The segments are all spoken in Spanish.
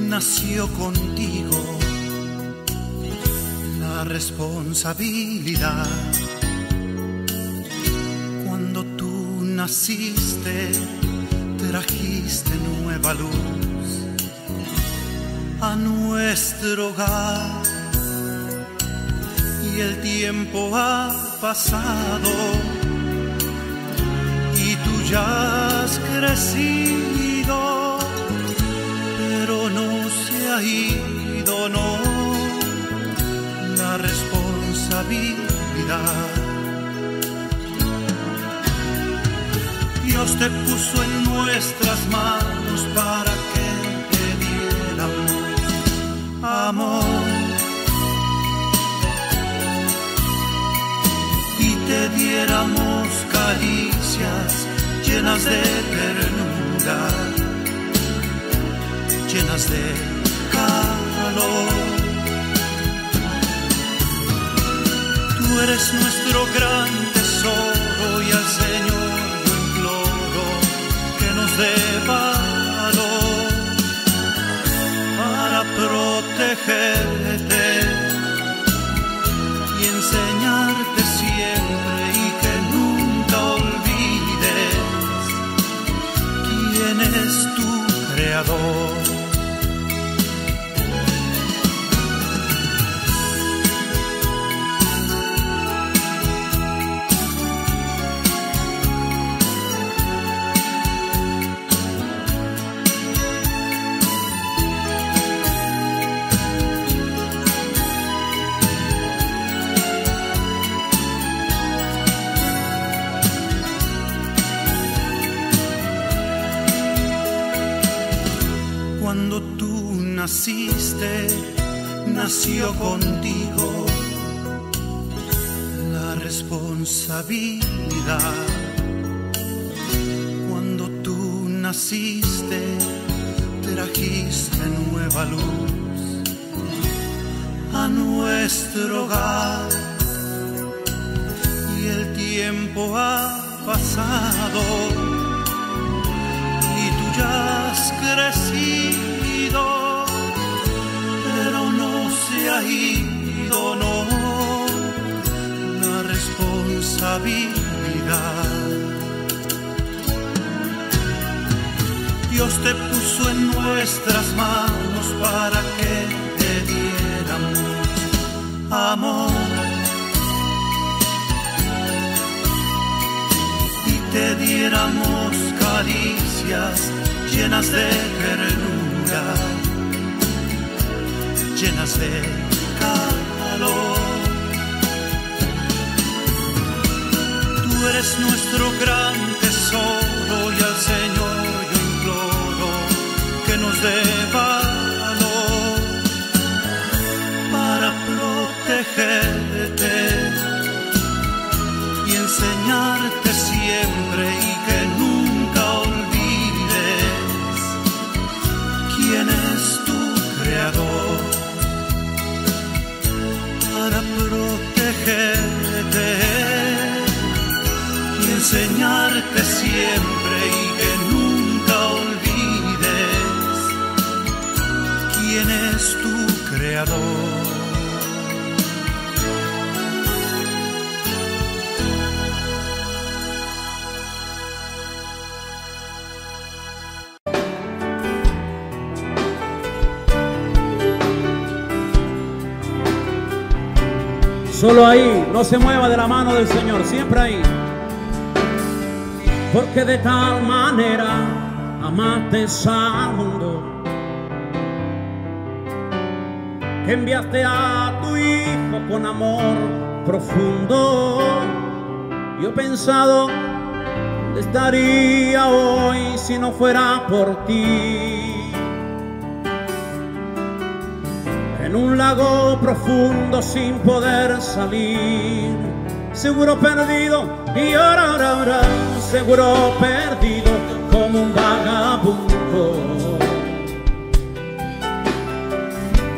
Nació contigo la responsabilidad. Cuando tú naciste, trajiste nueva luz a nuestro hogar. Y el tiempo ha pasado y tú ya has crecido. No, la responsabilidad. Dios te puso en nuestras manos para que te diéramos amor y te diéramos caricias llenas de ternura, llenas de tú eres nuestro gran tesoro y al Señor yo imploro que nos dé valor para protegerte y enseñarte siempre y que nunca olvides quién es tu creador. Nació contigo la responsabilidad. Cuando tú naciste, trajiste nueva luz a nuestro hogar. Y el tiempo ha pasado y tú ya has crecido. Ha ido, no, la responsabilidad. Dios te puso en nuestras manos para que te diéramos amor y te diéramos caricias llenas de ternura, llenas de calor. Tú eres nuestro gran tesoro y al Señor yo imploro que nos dé valor para protegerte y enseñarte siempre y que nunca olvides quién es tu creador. Para protegerte y enseñarte siempre y que nunca olvides quién es tu creador. Solo ahí, no se mueva de la mano del Señor, siempre ahí. Porque de tal manera amaste al mundo, que enviaste a tu Hijo con amor profundo. Yo he pensado, ¿dónde estaría hoy si no fuera por ti? en un lago profundo sin poder salir. Seguro perdido y ahora, seguro perdido como un vagabundo.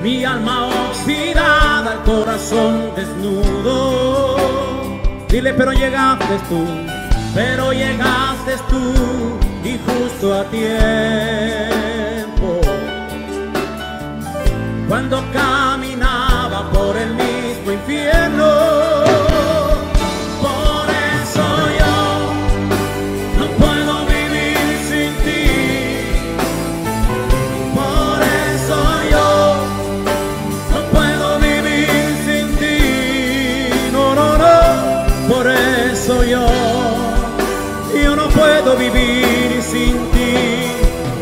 Mi alma oxidada, el corazón desnudo. Dile, pero llegaste tú, y justo a tiempo. Cuando caminaba por el mismo infierno. Yo no puedo vivir sin ti,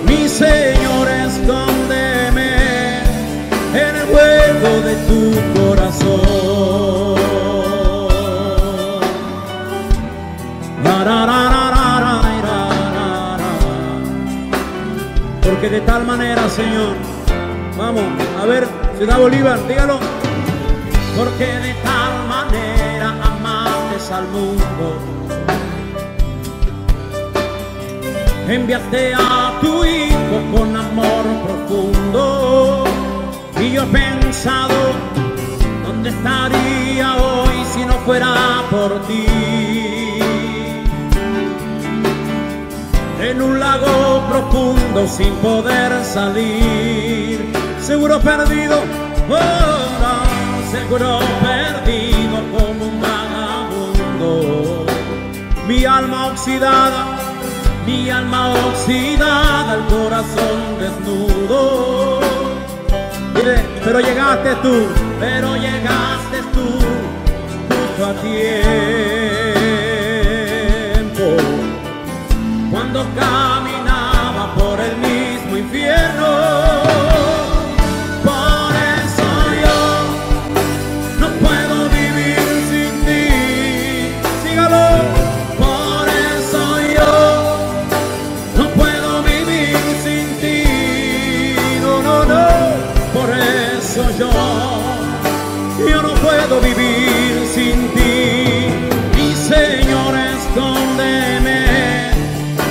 mi Señor, escóndeme en el fuego de tu corazón. Porque de tal manera, Señor, vamos, a ver, Ciudad Bolívar, dígalo. Porque de tal manera amaste al mundo, enviaste a tu Hijo con amor profundo. Y yo he pensado, ¿dónde estaría hoy si no fuera por ti? En un lago profundo sin poder salir. Seguro perdido, oh, no, seguro perdido como un vagabundo. Mi alma oxidada, al corazón desnudo. Dile, pero llegaste tú, justo a tiempo. Cuando caminaba por el mismo infierno. Yo no puedo vivir sin ti, mi Señor, escóndeme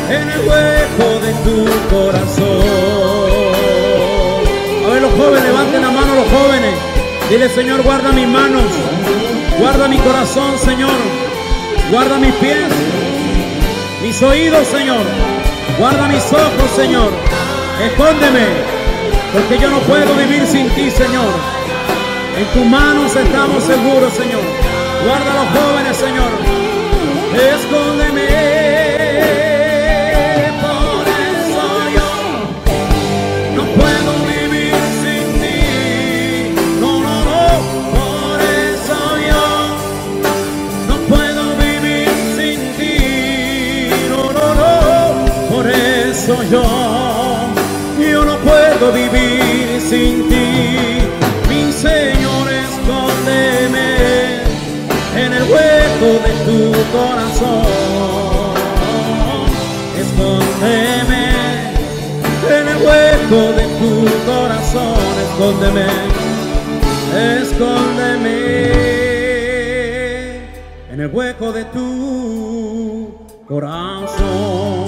en el hueco de tu corazón. A ver los jóvenes, levanten la mano los jóvenes. Dile, Señor, guarda mis manos, guarda mi corazón, Señor, guarda mis pies, mis oídos, Señor, guarda mis ojos, Señor, escóndeme. Porque yo no puedo vivir sin ti, Señor. En tus manos estamos seguros, Señor. Guarda a los jóvenes, Señor. Escóndeme. Por eso yo no puedo vivir sin ti. No, no, no. Por eso yo no puedo vivir sin ti. No, no, no. Por eso yo no puedo vivir sin ti, mi Señor, escóndeme en el hueco de tu corazón. Escóndeme en el hueco de tu corazón. Escóndeme, en el hueco de tu corazón.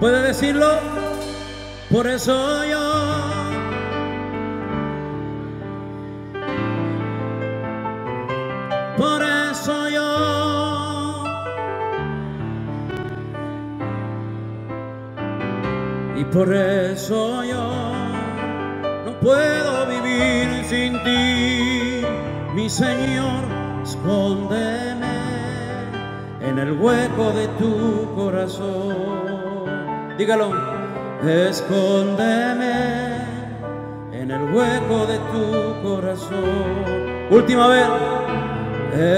¿Puede decirlo? Por eso yo. Y por eso yo no puedo vivir sin ti, mi Señor, escóndeme en el hueco de tu corazón. Dígalo, escóndeme en el hueco de tu corazón. Última vez,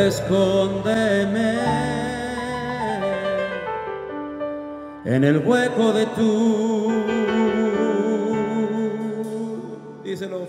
escóndeme en el hueco de tu. Díselo.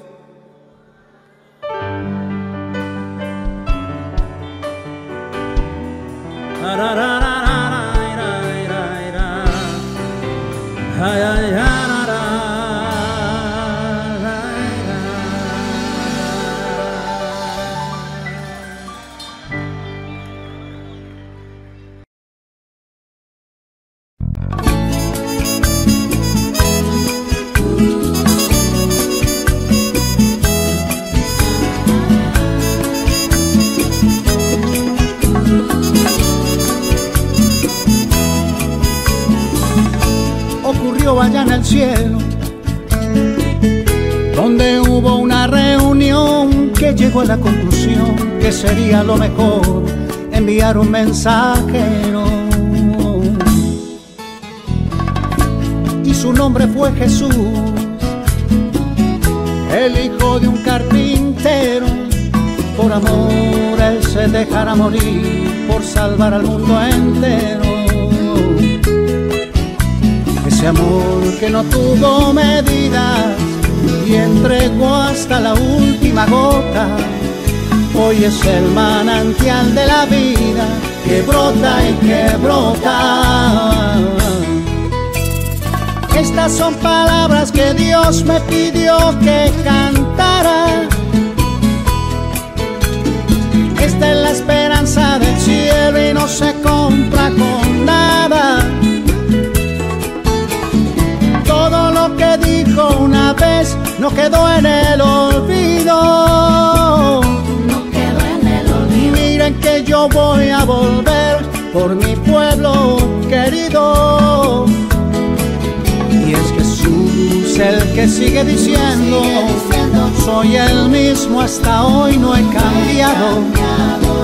Allá en el cielo, donde hubo una reunión que llegó a la conclusión que sería lo mejor enviar un mensajero, y su nombre fue Jesús, el hijo de un carpintero. Por amor él se dejará morir por salvar al mundo entero. Ese amor que no tuvo medidas y entregó hasta la última gota, hoy es el manantial de la vida que brota y que brota. Estas son palabras que Dios me pidió que cantara. Esta es la esperanza del cielo y no se compra con nada. Que dijo una vez no quedó en el olvido. No quedó en el olvido. Miren que yo voy a volver por mi pueblo querido. Y es Jesús el que sigue diciendo, soy el mismo, hasta hoy no he cambiado.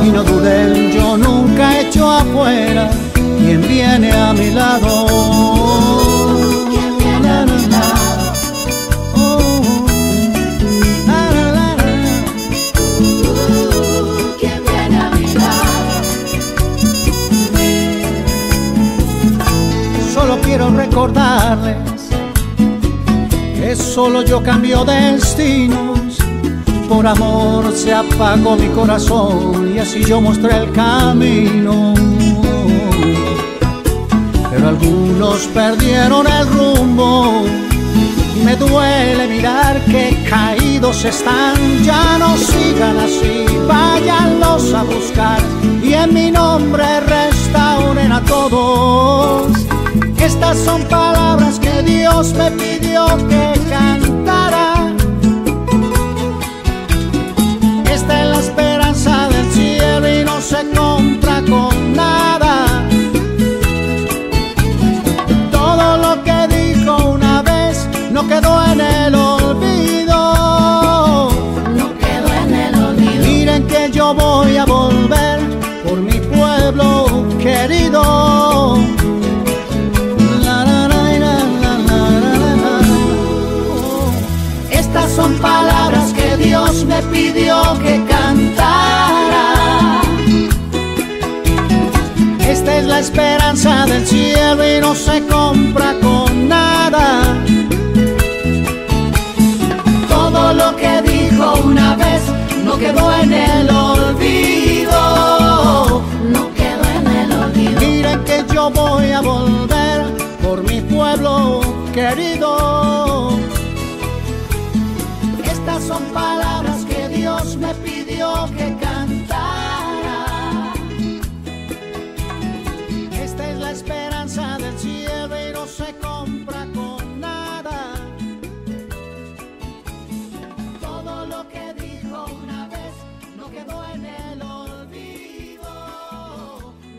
Y no duden, yo nunca he hecho afuera quien viene a mi lado. Quiero recordarles que solo yo cambio destinos. Por amor se apagó mi corazón y así yo mostré el camino. Pero algunos perdieron el rumbo y me duele mirar que caídos están. Ya no sigan así, váyanlos a buscar y en mi nombre restauren a todos. Estas son palabras que Dios me pidió que cantara. Esta es la esperanza del cielo y no se compra con nada. Todo lo que dijo una vez no quedó en el olvido. No quedó en el olvido. Miren que yo voy a volver por mi pueblo querido. Son palabras que Dios me pidió que cantara. Esta es la esperanza del cielo y no se compra con nada. Todo lo que dijo una vez no quedó en el olvido. No quedó en el olvido. Miren que yo voy a volver por mi pueblo querido. Son palabras que Dios me pidió que cantara. Esta es la esperanza del cielo y no se compra con nada. Todo lo que dijo una vez no quedó en el olvido.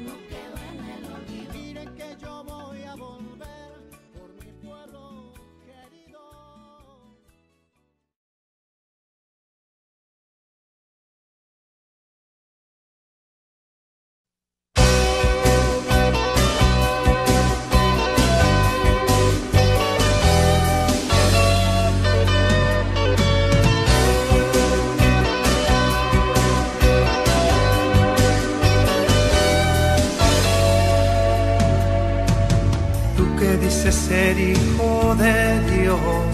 No quedó en el olvido. Miren que yo voy a volver por mi pueblo querido. Ser hijo de Dios,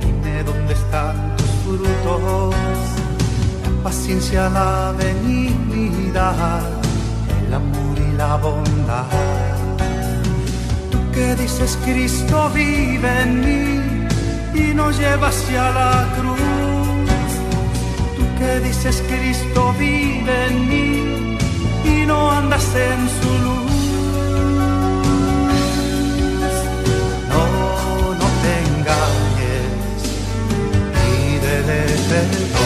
dime dónde están tus frutos, la paciencia, la benignidad, el amor y la bondad. Tú que dices Cristo vive en mí y nos lleva hacia la cruz. Tú que dices Cristo vive en mí y no andas en su luz. No, no te engañes, pídele perdón.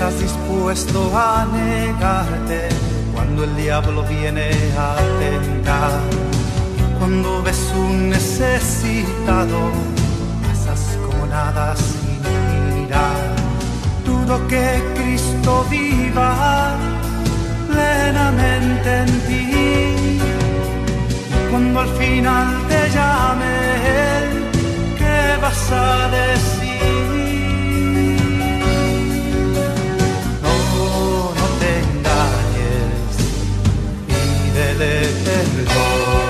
Estás dispuesto a negarte cuando el diablo viene a tentar, cuando ves un necesitado pasas como nada sin mirar. Dudo que Cristo viva plenamente en ti, y cuando al final te llame, ¿qué vas a decir? Pídele perdón.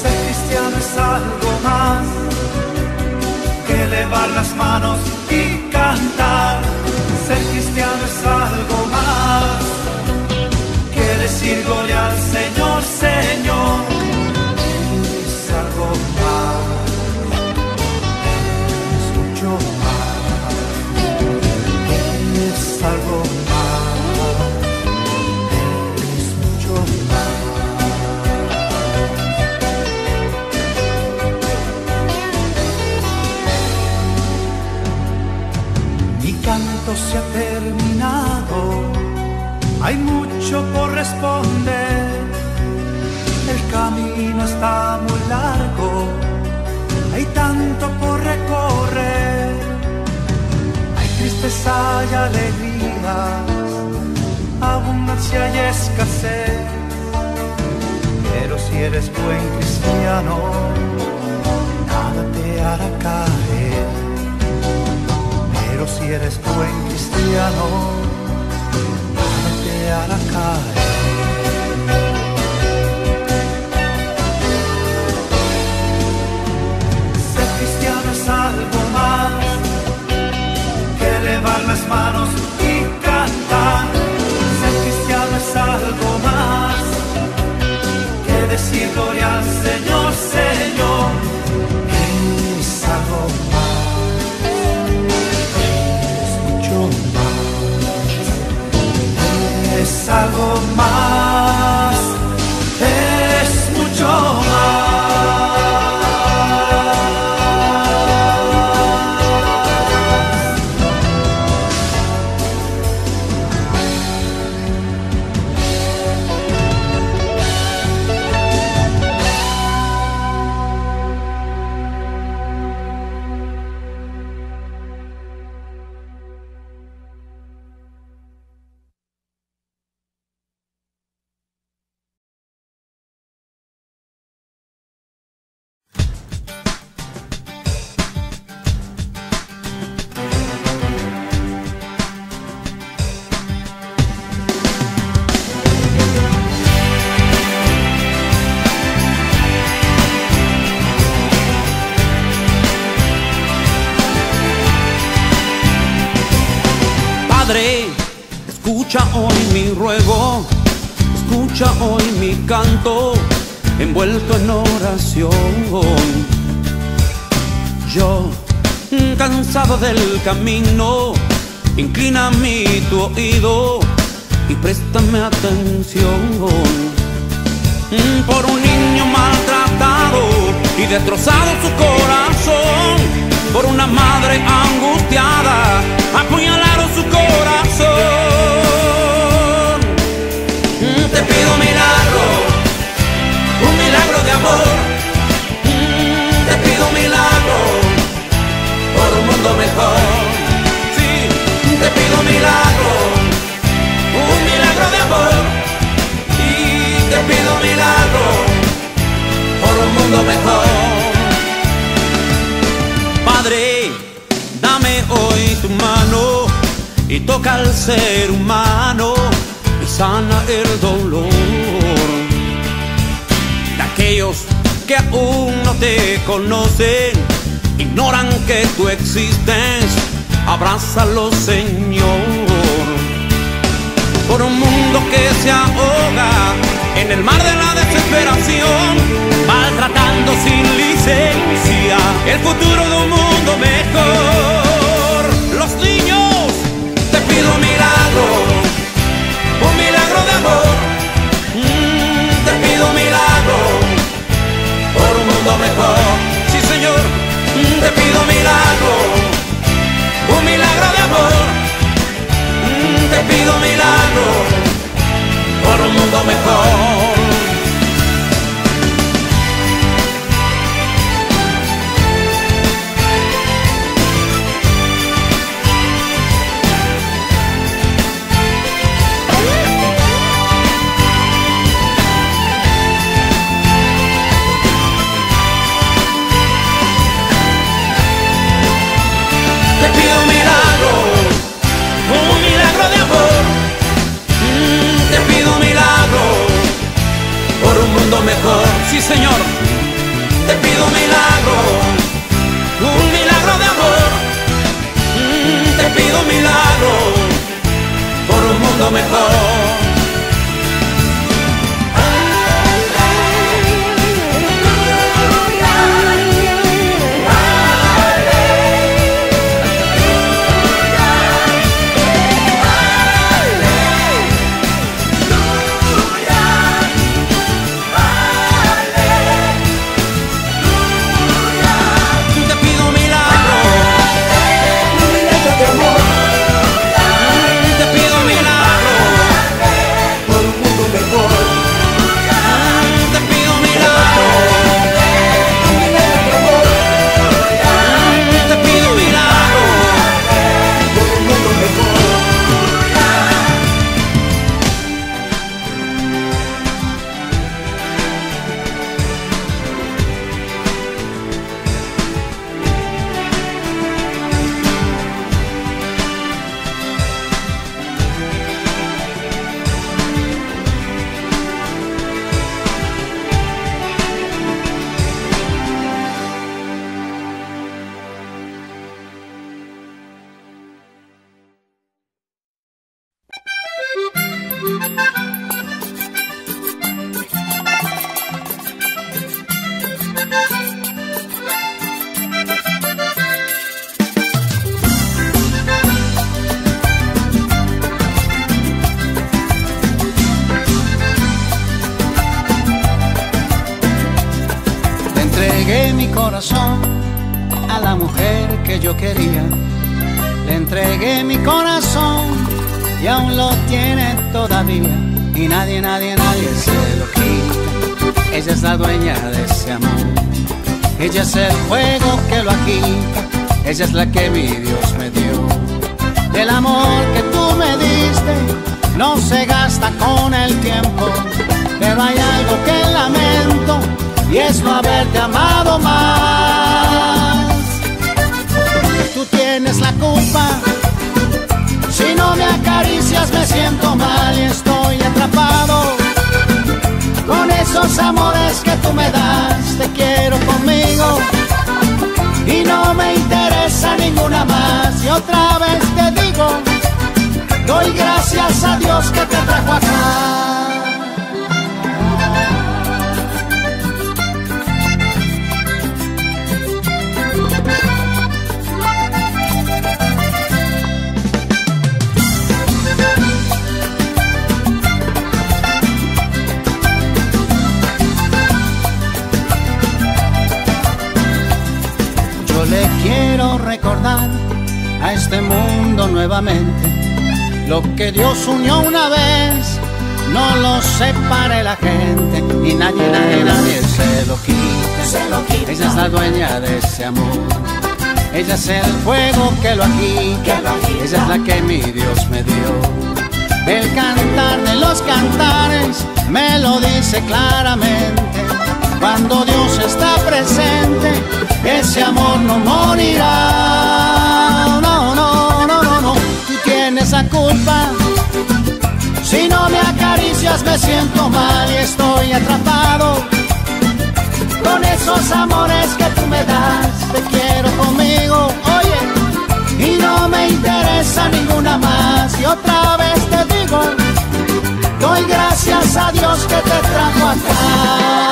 Ser cristiano es algo más que levar las manos y cantar. Ser cristiano es algo más que decir gloria al Señor, Señor. Es algo más, es mucho más. Algo más, es mucho más. Mi canto se ha terminado, hay mucho por responder. El camino está muy largo, hay tanto por recorrer. Hay tristeza y alegría, abundancia y escasez, pero si eres buen cristiano, nada te hará caer. Pero si eres buen cristiano, nada te hará caer. Ser cristiano es algo más que elevar las manos. Ser cristiano es algo más que decir gloria al Señor, Señor. Es algo más, es mucho más. Es algo más, es mucho más. Escucha hoy mi ruego, escucha hoy mi canto, envuelto en oración. Yo, cansado del camino, inclina tu oído y préstame atención. Por un niño maltratado y destrozado su corazón, por una madre angustiada, apuñalaron su corazón. Te pido un milagro de amor. Te pido un milagro por un mundo mejor. Sí. Te pido un milagro de amor. Y te pido un milagro por un mundo mejor. Padre, dame hoy tu mano y toca al ser humano y sana el dolor de aquellos que aún no te conocen ignoran que tú existes. Abrázalo, Señor, por un mundo que se ahoga en el mar de la desesperación, maltratando sin licencia el futuro de un mundo mejor. Los niños, te pido un milagro de amor. Te pido un milagro por un mundo mejor. Sí, Señor, te pido un milagro de amor. Te pido un milagro por un mundo mejor. Sí, Señor, te pido un milagro de amor. Te pido un milagro por un mundo mejor. Ella es la que mi Dios me dio. Del amor que tú me diste no se gasta con el tiempo, pero hay algo que lamento y es no haberte amado más. Tú tienes la culpa, si no me acaricias me siento mal y estoy atrapado con esos amores que tú me das. Te quiero conmigo y no me interesa ninguna más. Y otra vez te digo, doy gracias a Dios que te trajo acá. Le quiero recordar a este mundo nuevamente lo que Dios unió una vez, no lo separe la gente. Y nadie, nadie, nadie se lo quita, se lo quita. Ella es la dueña de ese amor. Ella es el fuego que lo agita. Ella es la que mi Dios me dio. El cantar de los cantares me lo dice claramente. Cuando Dios está presente, ese amor no morirá. No, no, no, no, no. Tú tienes la culpa. Si no me acaricias me siento mal y estoy atrapado con esos amores que tú me das. Te quiero conmigo, oye, y no me interesa ninguna más. Y otra vez te digo, doy gracias a Dios que te trajo acá.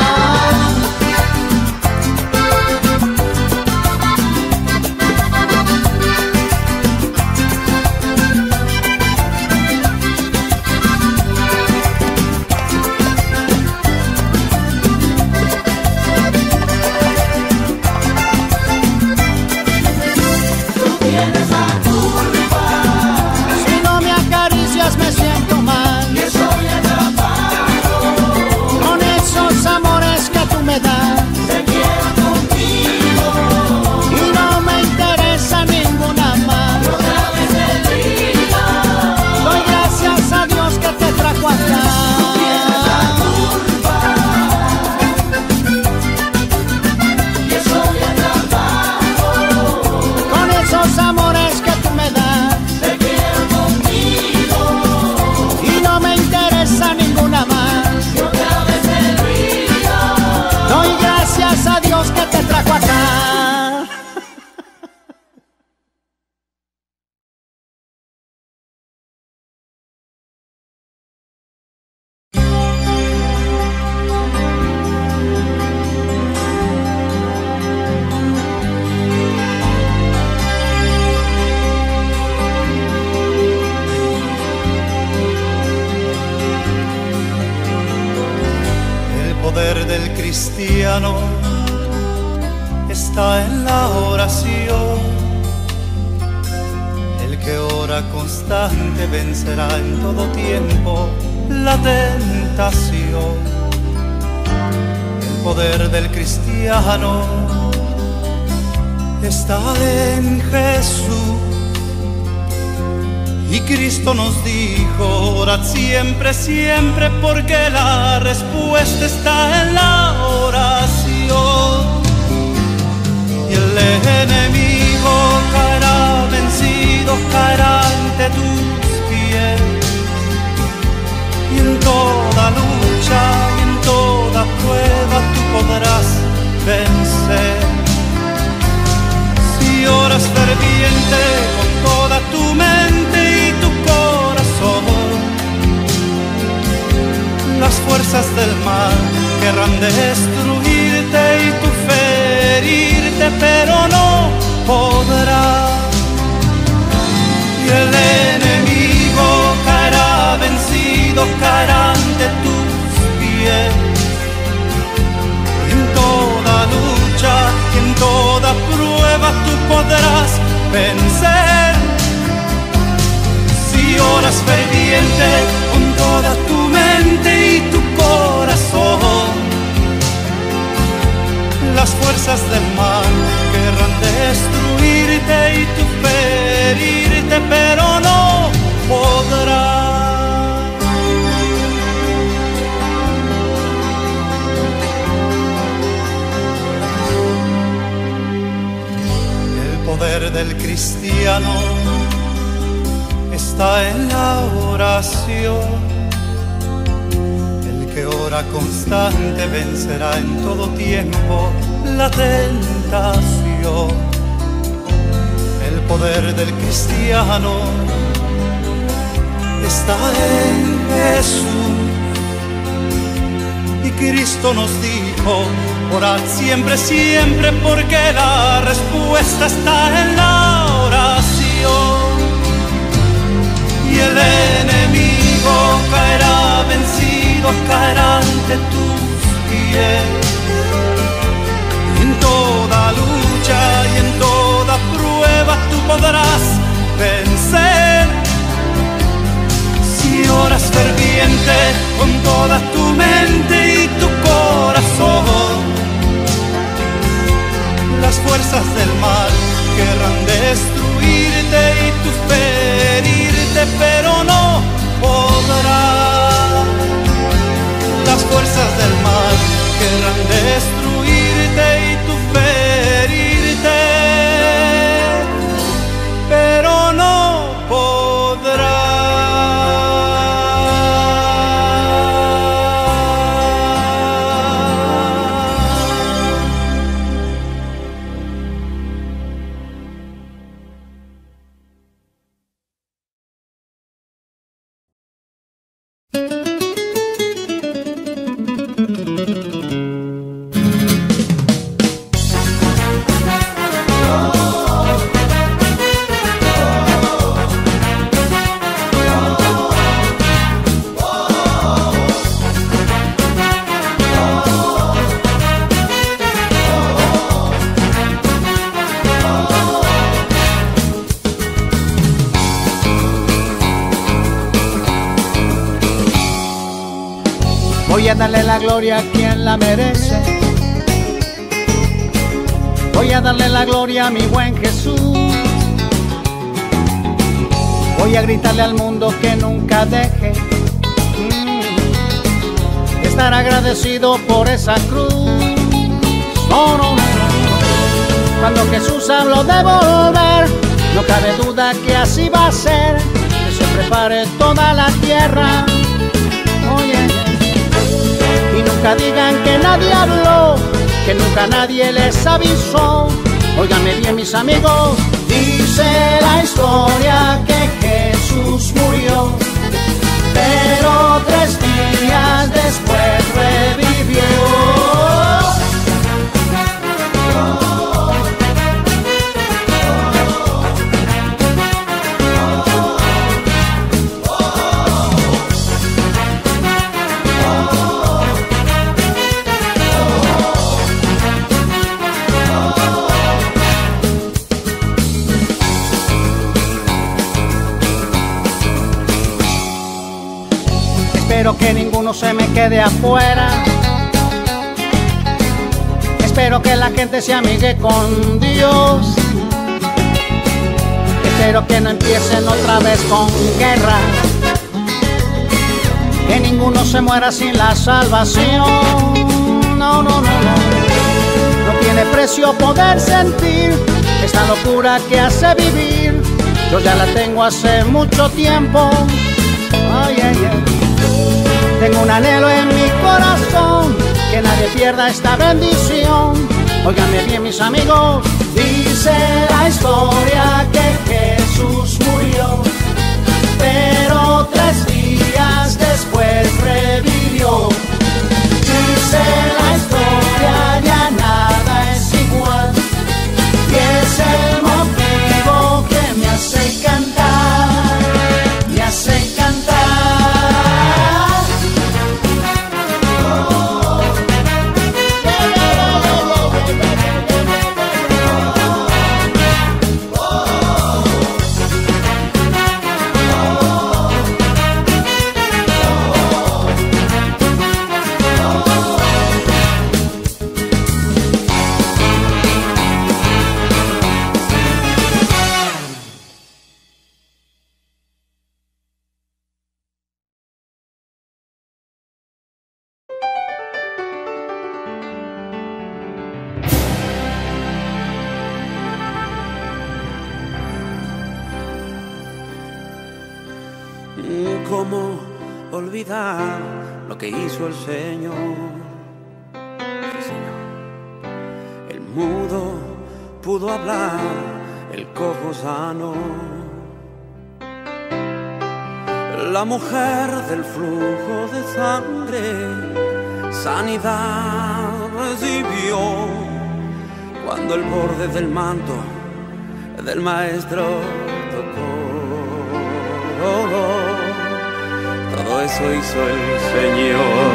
Está en la oración, el que ora constante vencerá en todo tiempo la tentación. El poder del cristiano está en Jesús, y Cristo nos dijo, orad siempre, siempre, porque la respuesta está en la oración. El enemigo caerá vencido, caerá ante tus pies, y en toda lucha y en toda prueba tú podrás vencer. Si oras ferviente con toda tu mente y tu corazón, las fuerzas del mal querrán destruirte y tu fe herirte, pero no podrá. Y el enemigo caerá vencido, caerá ante tus pies, y en toda lucha y en toda prueba tú podrás vencer. Si oras ferviente con toda tu mente y tu corazón, las fuerzas del mal querrán destruirte y tu fe herirte, pero no podrá. El poder del cristiano está en la oración. El que ora constante vencerá en todo tiempo la tentación. El poder del cristiano está en Jesús, y Cristo nos dijo, orad siempre, siempre, porque la respuesta está en la oración. Y el enemigo caerá vencido, caerá ante tus pies, y en toda lucha y en toda prueba tú podrás vencer. Si oras ferviente con toda tu mente y tu corazón, las fuerzas del mal querrán destruirte y tu fe herirte, pero no podrás. Las fuerzas del mal querrán destruirte y tu fe herirte, pero no podrás. Voy a darle la gloria a quien la merece. Voy a darle la gloria a mi buen Jesús. Voy a gritarle al mundo que nunca deje estar agradecido por esa cruz. No, no, no. Cuando Jesús habló de volver, no cabe duda que así va a ser, que se prepare toda la tierra. Oye, y nunca digan que nadie habló, que nunca nadie les avisó. Óigame bien, mis amigos. Dice la historia que Jesús murió, pero 3 días después revivió. Espero que ninguno se me quede afuera. Espero que la gente se amigue con Dios. Espero que no empiecen otra vez con guerra. Que ninguno se muera sin la salvación. No, no, no, no. No tiene precio poder sentir esta locura que hace vivir. Yo ya la tengo hace mucho tiempo. Oh, yeah, yeah. Tengo un anhelo en mi corazón, que nadie pierda esta bendición. Óiganme bien, mis amigos. Dice la historia que Jesús murió, pero 3 días después revivió. Dice la historia, ya nada es igual, y es el motivo que me hace cantar, me hace cantar. ¿Cómo olvidar lo que hizo el Señor? Sí, Señor. El mudo pudo hablar, el cojo sanó. La mujer del flujo de sangre sanidad recibió. Cuando el borde del manto del maestro tocó, todo eso hizo el Señor.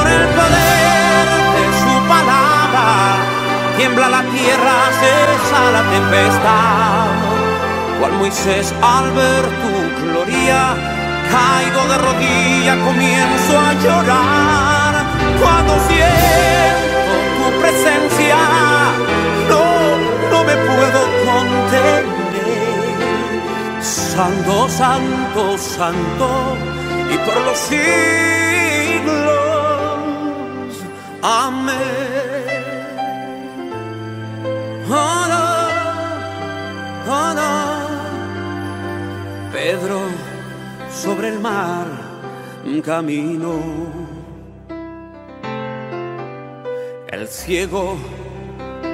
Por el poder de su palabra tiembla la tierra, cesa la tempestad. Cual Moisés al ver tu gloria, caigo de rodillas, comienzo a llorar. Cuando siento tu presencia, no me puedo contener. Santo, santo, santo, y por los siglos. Amén. Oh, no, oh, no. Pedro sobre el mar caminó. El ciego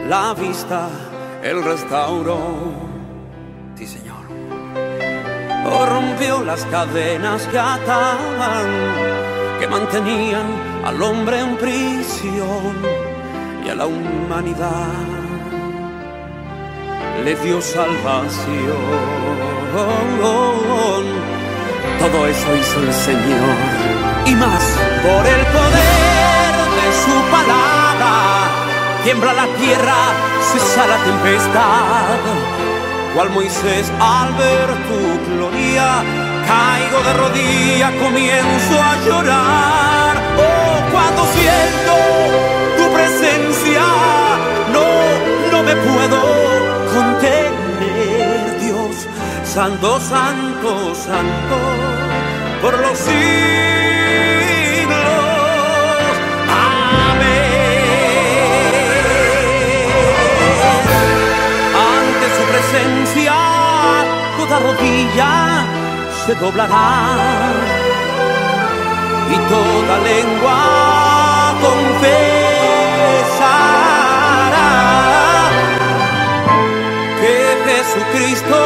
la vista, el restauró. Sí, Señor. Rompió las cadenas que ataban, que mantenían al hombre en prisión, y a la humanidad le dio salvación. Todo eso hizo el Señor y más. Por el poder de su palabra tiembla la tierra, cesa la tempestad. Cual Moisés al ver tu gloria, caigo de rodillas, comienzo a llorar. Oh, cuando siento tu presencia, no me puedo contener, Dios. Santo, santo, santo, por los siglos. Amén. Ante su presencia, toda rodilla se doblará y toda lengua confesará que Jesucristo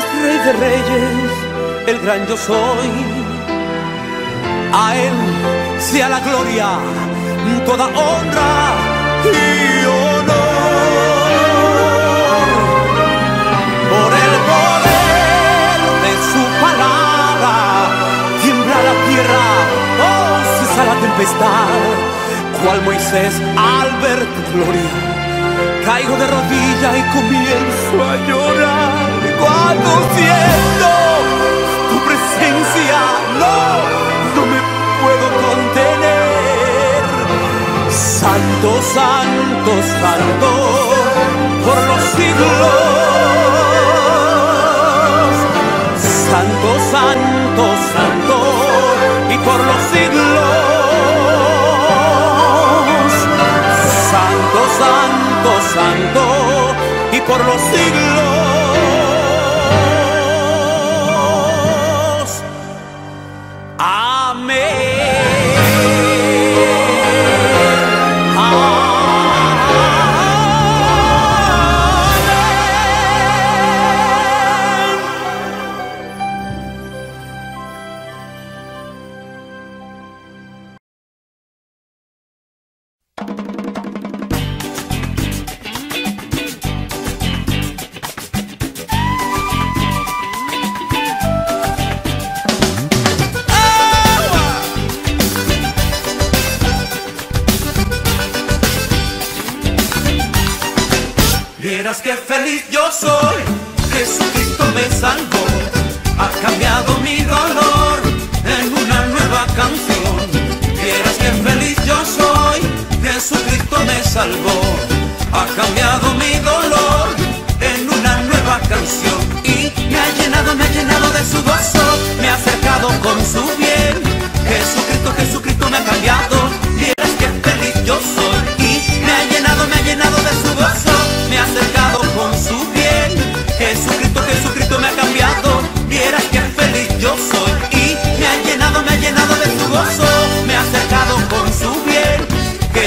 es Rey de Reyes, el gran yo soy. A Él sea la gloria, toda honra y honor. Por el poder de su palabra tiembla la tierra, oh, cesa la tempestad. Cual Moisés al ver tu gloria, caigo de rodillas y comienzo a llorar. Cuando siento tu presencia, no me puedo contener. Santo, santo, santo, por los siglos. Santo, santo, santo, y por los siglos. Santo, santo, santo, y por los siglos.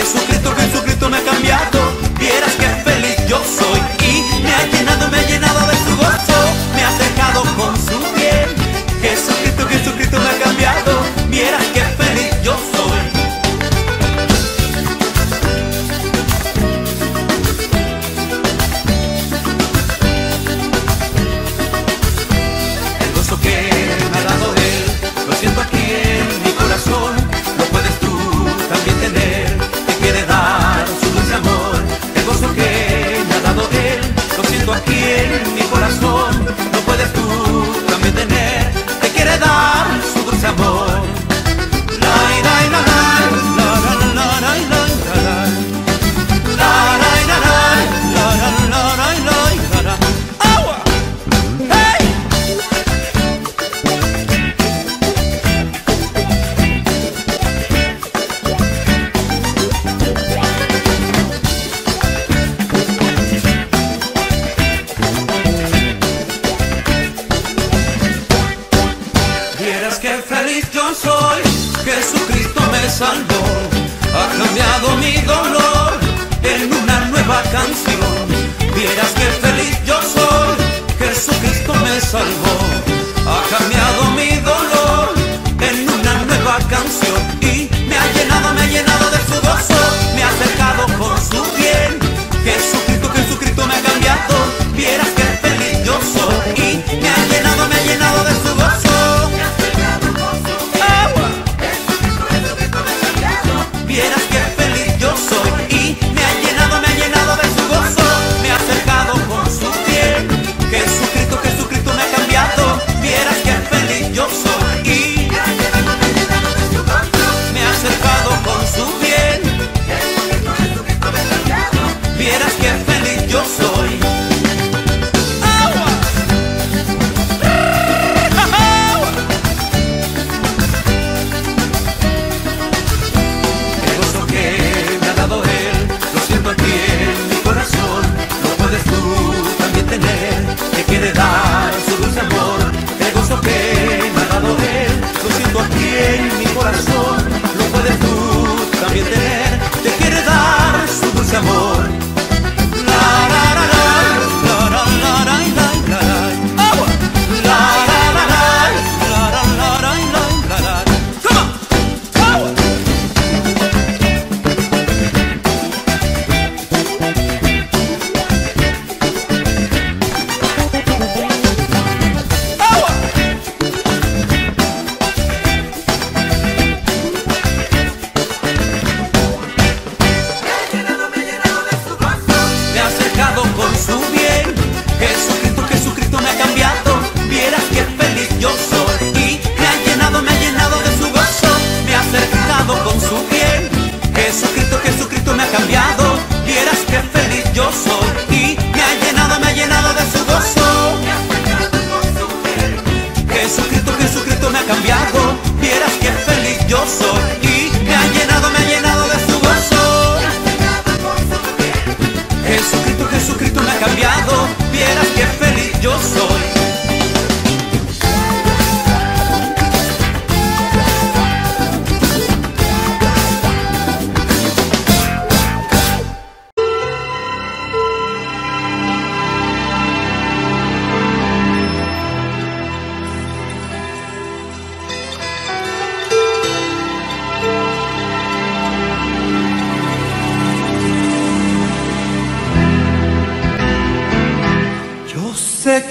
Vieras que al bien tener, te quiere dar su dulce amor.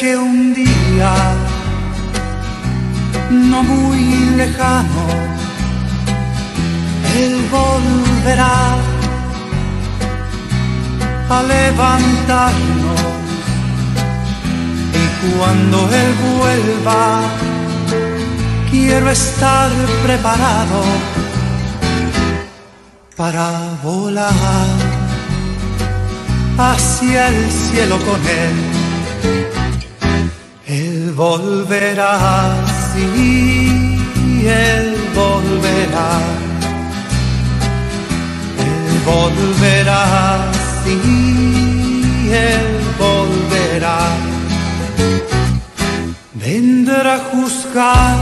Que un día no muy lejano él volverá a levantarnos, y cuando él vuelva quiero estar preparado para volar hacia el cielo con él. Volverá, sí, él volverá. Él volverá, sí, él volverá. Vendrá a juzgar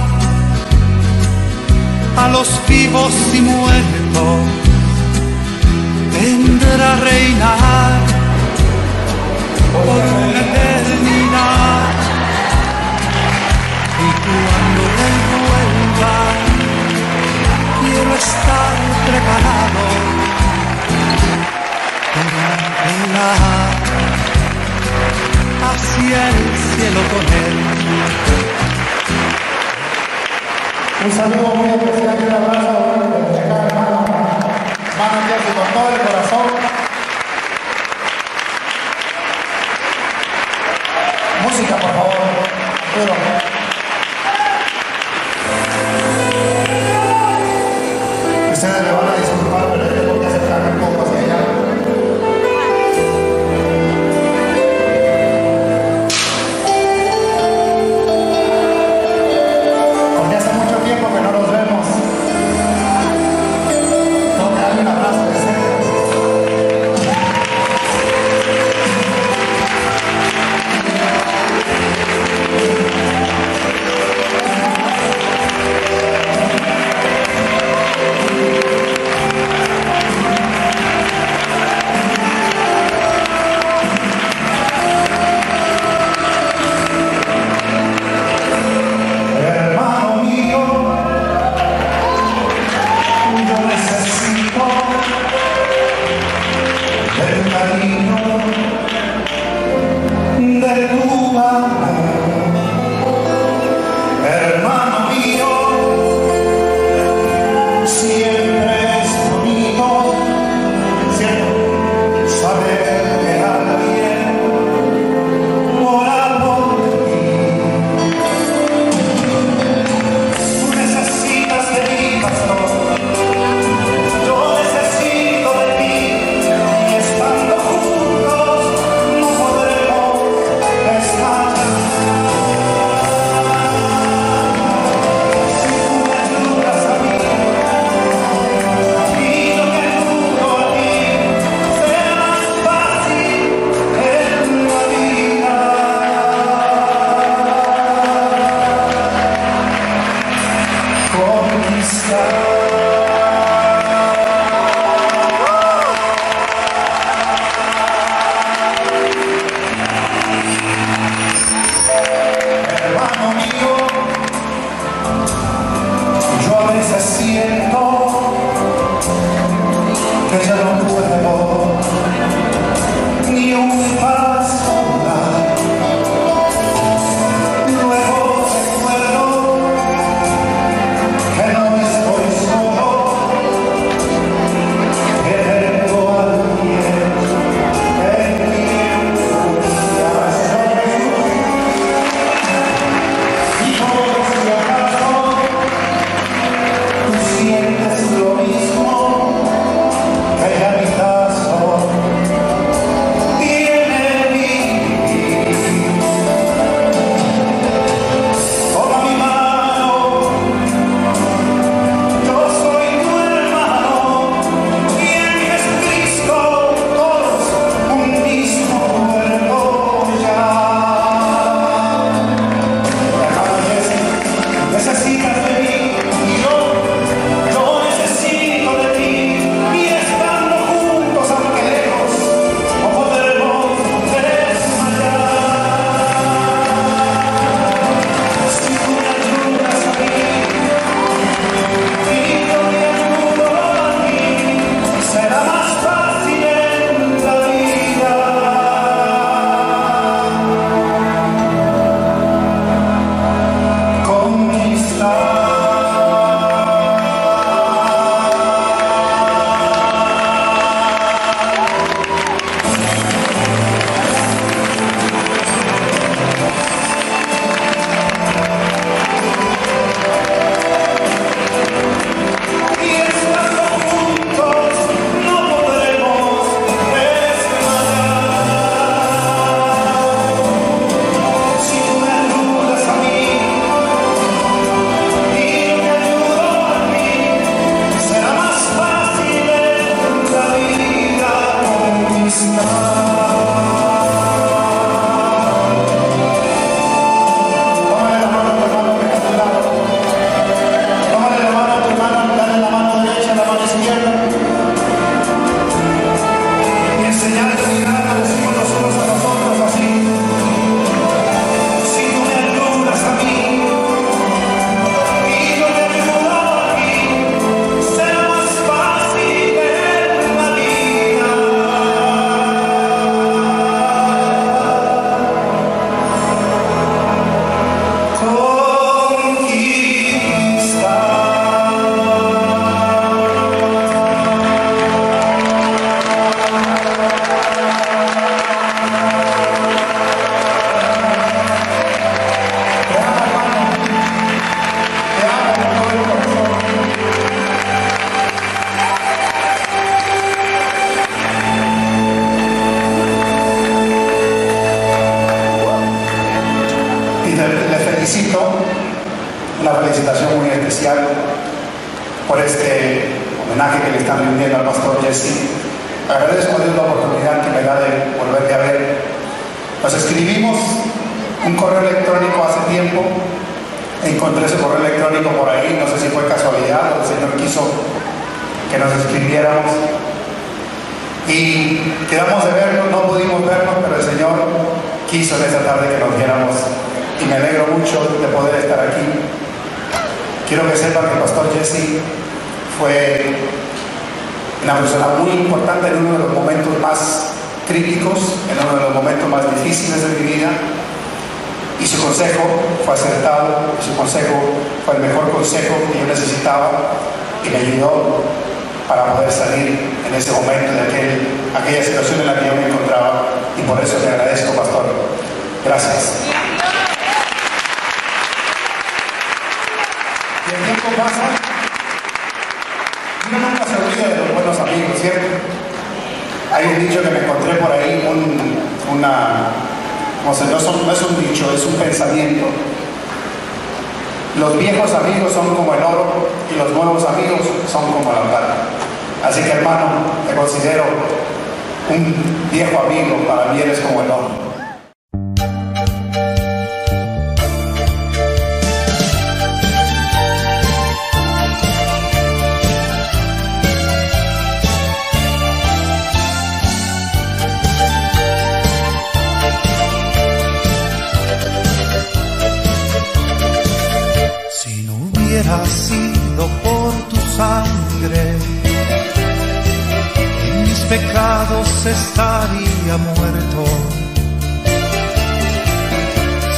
a los vivos y muertos. Vendrá a reinar por una eternidad. Cuando él vuelva, quiero estar preparado para volar hacia el cielo con él. Un saludo muy especial y un abrazo desde acá, hermano. Mano abierta con todo el corazón. Música, por favor. Pero ustedes me van a disculpar, pero yo tengo que aceptar un poco hacia allá. Porque hace mucho tiempo que no nos vemos. Tengo que darle un abrazo de cerca. felicito, una felicitación muy especial por este homenaje que le están rindiendo al pastor Jesse. Agradezco a Dios la oportunidad que me da de volverte a ver. Nos escribimos un correo electrónico hace tiempo, encontré ese correo electrónico por ahí, no sé si fue casualidad o el Señor quiso que nos escribiéramos. Y quedamos de vernos, no pudimos vernos, pero el Señor quiso en esta tarde que nos viéramos. Y me alegro mucho de poder estar aquí. Quiero que sepan que el pastor Jesse fue una persona muy importante en uno de los momentos más críticos, en uno de los momentos más difíciles de mi vida. Y su consejo fue acertado, su consejo fue el mejor consejo que yo necesitaba y me ayudó para poder salir en ese momento de aquella situación en la que yo me encontraba, y por eso te agradezco, pastor. Gracias. Y el tiempo pasa. Uno nunca se olvida de los buenos amigos, ¿cierto? Hay un dicho que me encontré por ahí, no es un dicho, es un pensamiento. Los viejos amigos son como el oro y los nuevos amigos son como la plata. Así que, hermano, te considero un viejo amigo, para mí eres como el oro. Ha sido por tu sangre, mis pecados estaría muerto.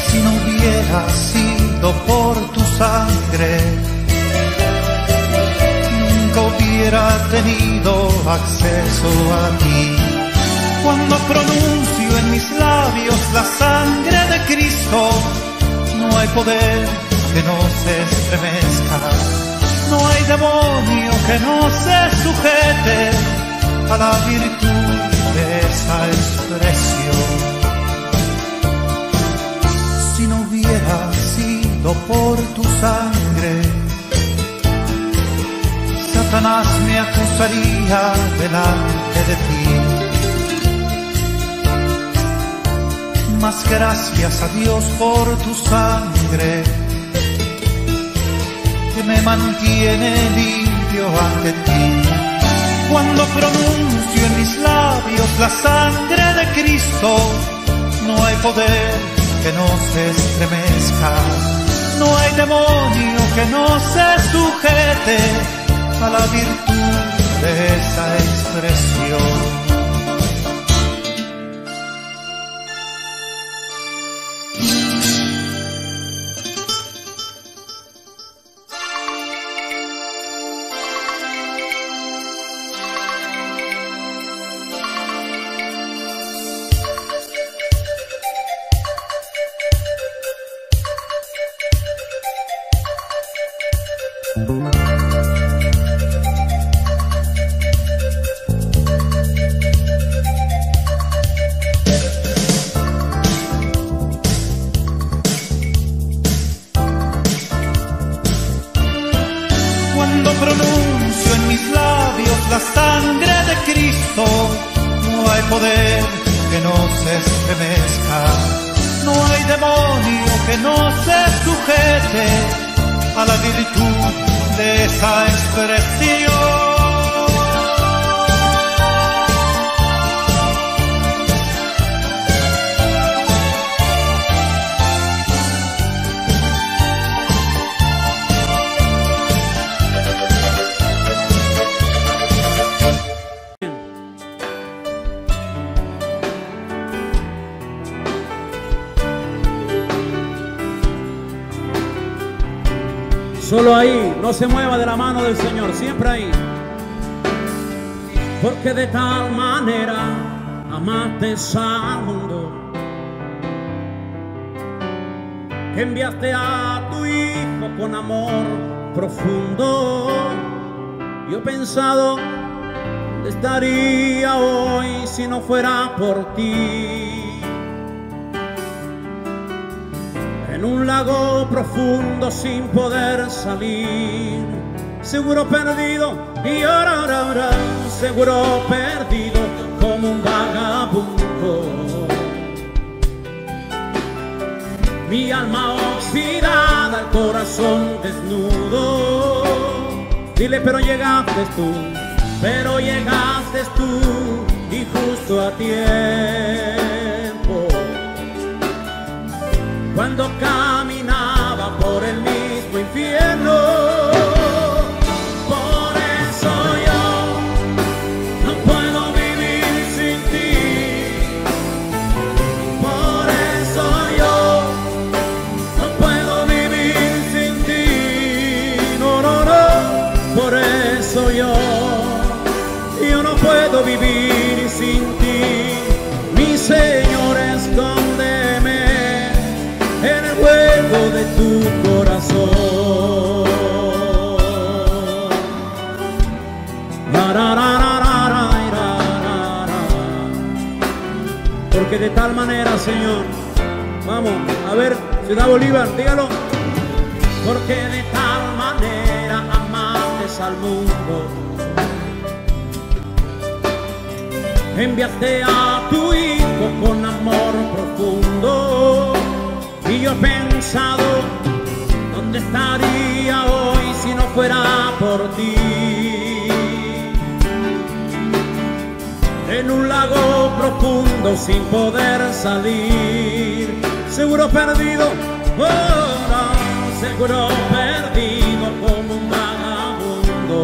Si no hubiera sido por tu sangre, nunca hubiera tenido acceso a ti. Cuando pronuncio en mis labios la sangre de Cristo, no hay poder que no se estremezca, no hay demonio que no se sujete a la virtud de esa expresión. Si no hubiera sido por tu sangre, Satanás me acusaría delante de ti, mas gracias a Dios por tu sangre me mantiene limpio ante ti. Cuando pronuncio en mis labios la sangre de Cristo, no hay poder que no se estremezca, no hay demonio que no se sujete a la virtud de esa expresión. Solo ahí, no se mueva de la mano del Señor, siempre ahí. Porque de tal manera amaste al mundo, que enviaste a tu Hijo con amor profundo. Yo he pensado, ¿dónde estaría hoy si no fuera por ti? en un lago profundo sin poder salir. Seguro perdido y ahora, seguro perdido como un vagabundo. Mi alma oxidada, el corazón desnudo. Dile, pero llegaste tú, pero llegaste tú, y justo a tiempo. Cuando caminaba por el mismo infierno. Yo no puedo vivir sin ti, mi Señor, escóndeme en el fuego de tu corazón. Porque de tal manera, Señor, vamos, a ver, Ciudad Bolívar, dígalo. Porque de tal manera amaste al mundo, enviaste a tu Hijo con amor profundo. Y yo he pensado, ¿dónde estaría hoy si no fuera por ti? En un lago profundo sin poder salir. Seguro perdido, oh, no, seguro perdido como un vagabundo.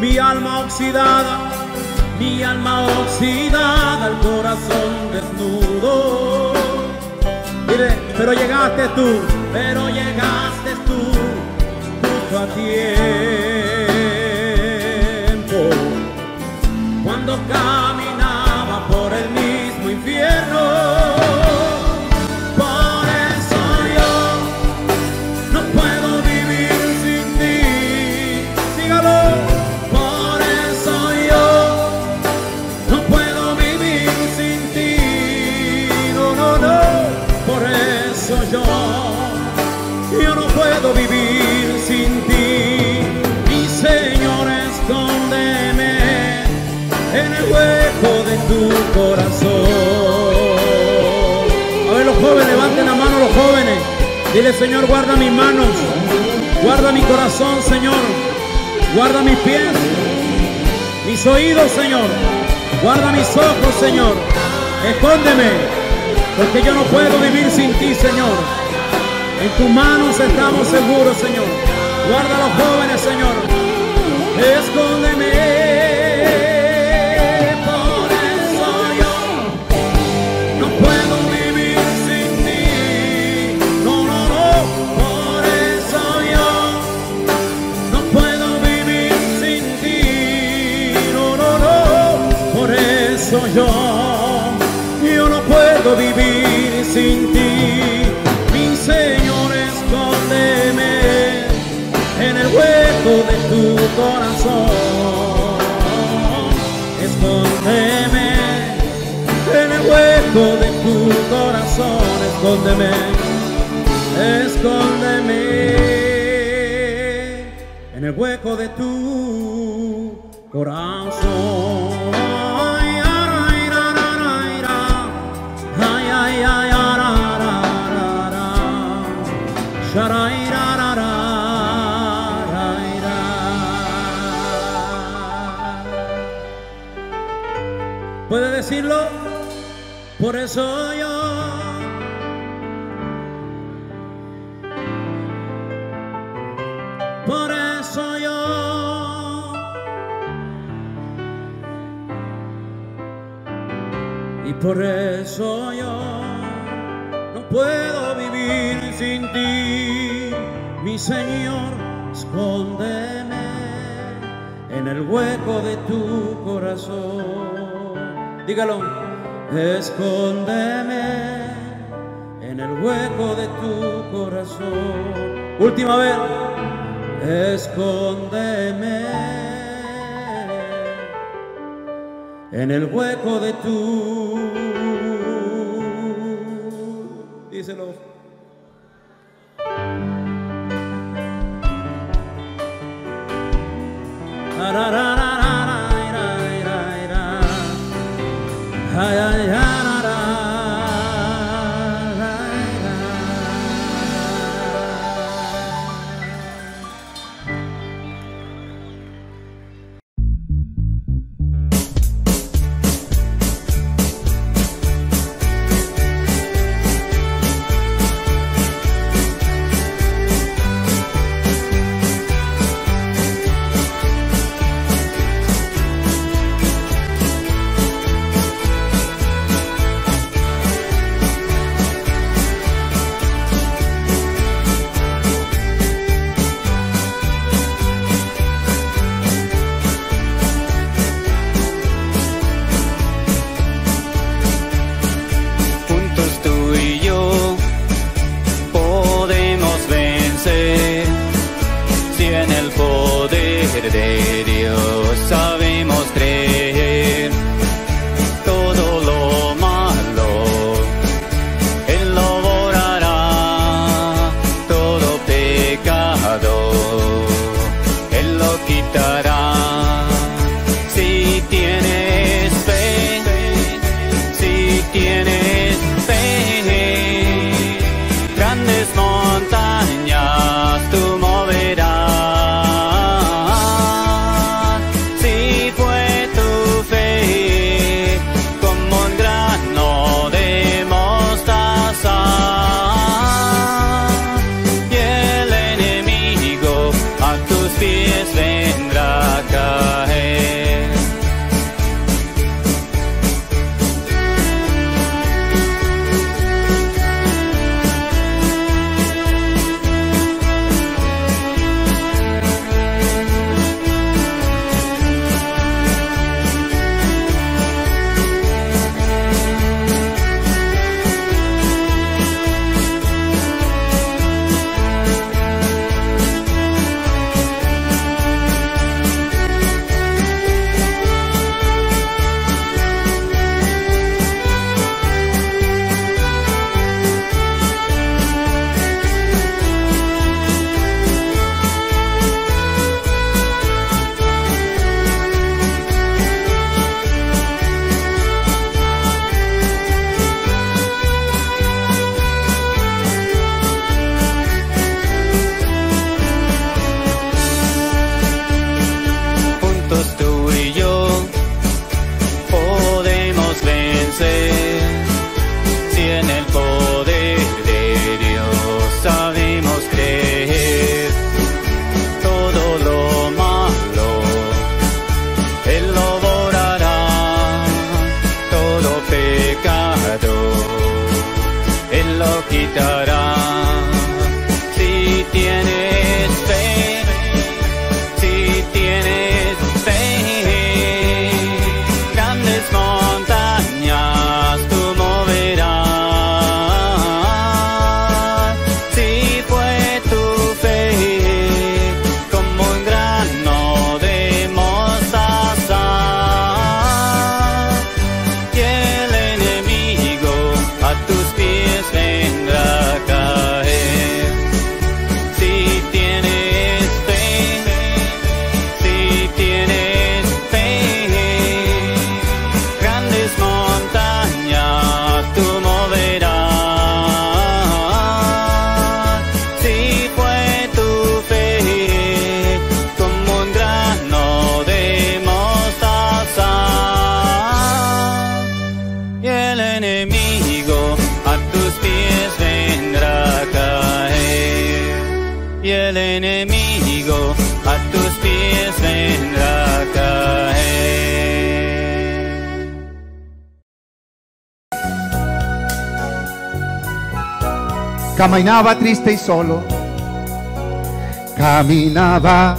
Mi alma oxidada, mi alma oxidada, el corazón desnudo. Dile, pero llegaste tú justo a tiempo. Cuando caminaba por el mismo infierno. Yo no puedo vivir sin ti, mi Señor, escóndeme en el hueco de tu corazón. A ver los jóvenes, levanten la mano los jóvenes. Dile, Señor, guarda mis manos, guarda mi corazón, Señor, guarda mis pies, mis oídos, Señor, guarda mis ojos, Señor, escóndeme. Porque yo no puedo vivir sin ti, Señor. En tus manos estamos seguros, Señor. Guarda a los jóvenes, Señor. Escóndeme. Por eso yo no puedo vivir sin ti. No, no, no. Por eso yo no puedo vivir sin ti. No, no, no. Por eso yo no puedo vivir sin ti, mi Señor, escóndeme en el hueco de tu corazón, escóndeme en el hueco de tu corazón, escóndeme, escóndeme en el hueco de tu corazón. ¿Puede decirlo? Por eso yo. Por eso yo. Y por eso yo no puedo vivir sin ti, mi Señor, escóndeme en el hueco de tu corazón. Dígalo, escóndeme en el hueco de tu corazón. Última vez, escóndeme en el hueco de tu. Díselo. de Dios sabemos creer. Todo lo malo Él lo borrará, todo pecado Él lo quitará. Si tienes fe, grandes montañas tú moverás. Si fue tu fe como un grano de mostaza, y el enemigo a tus pies vendrá a caer. Caminaba triste y solo, caminaba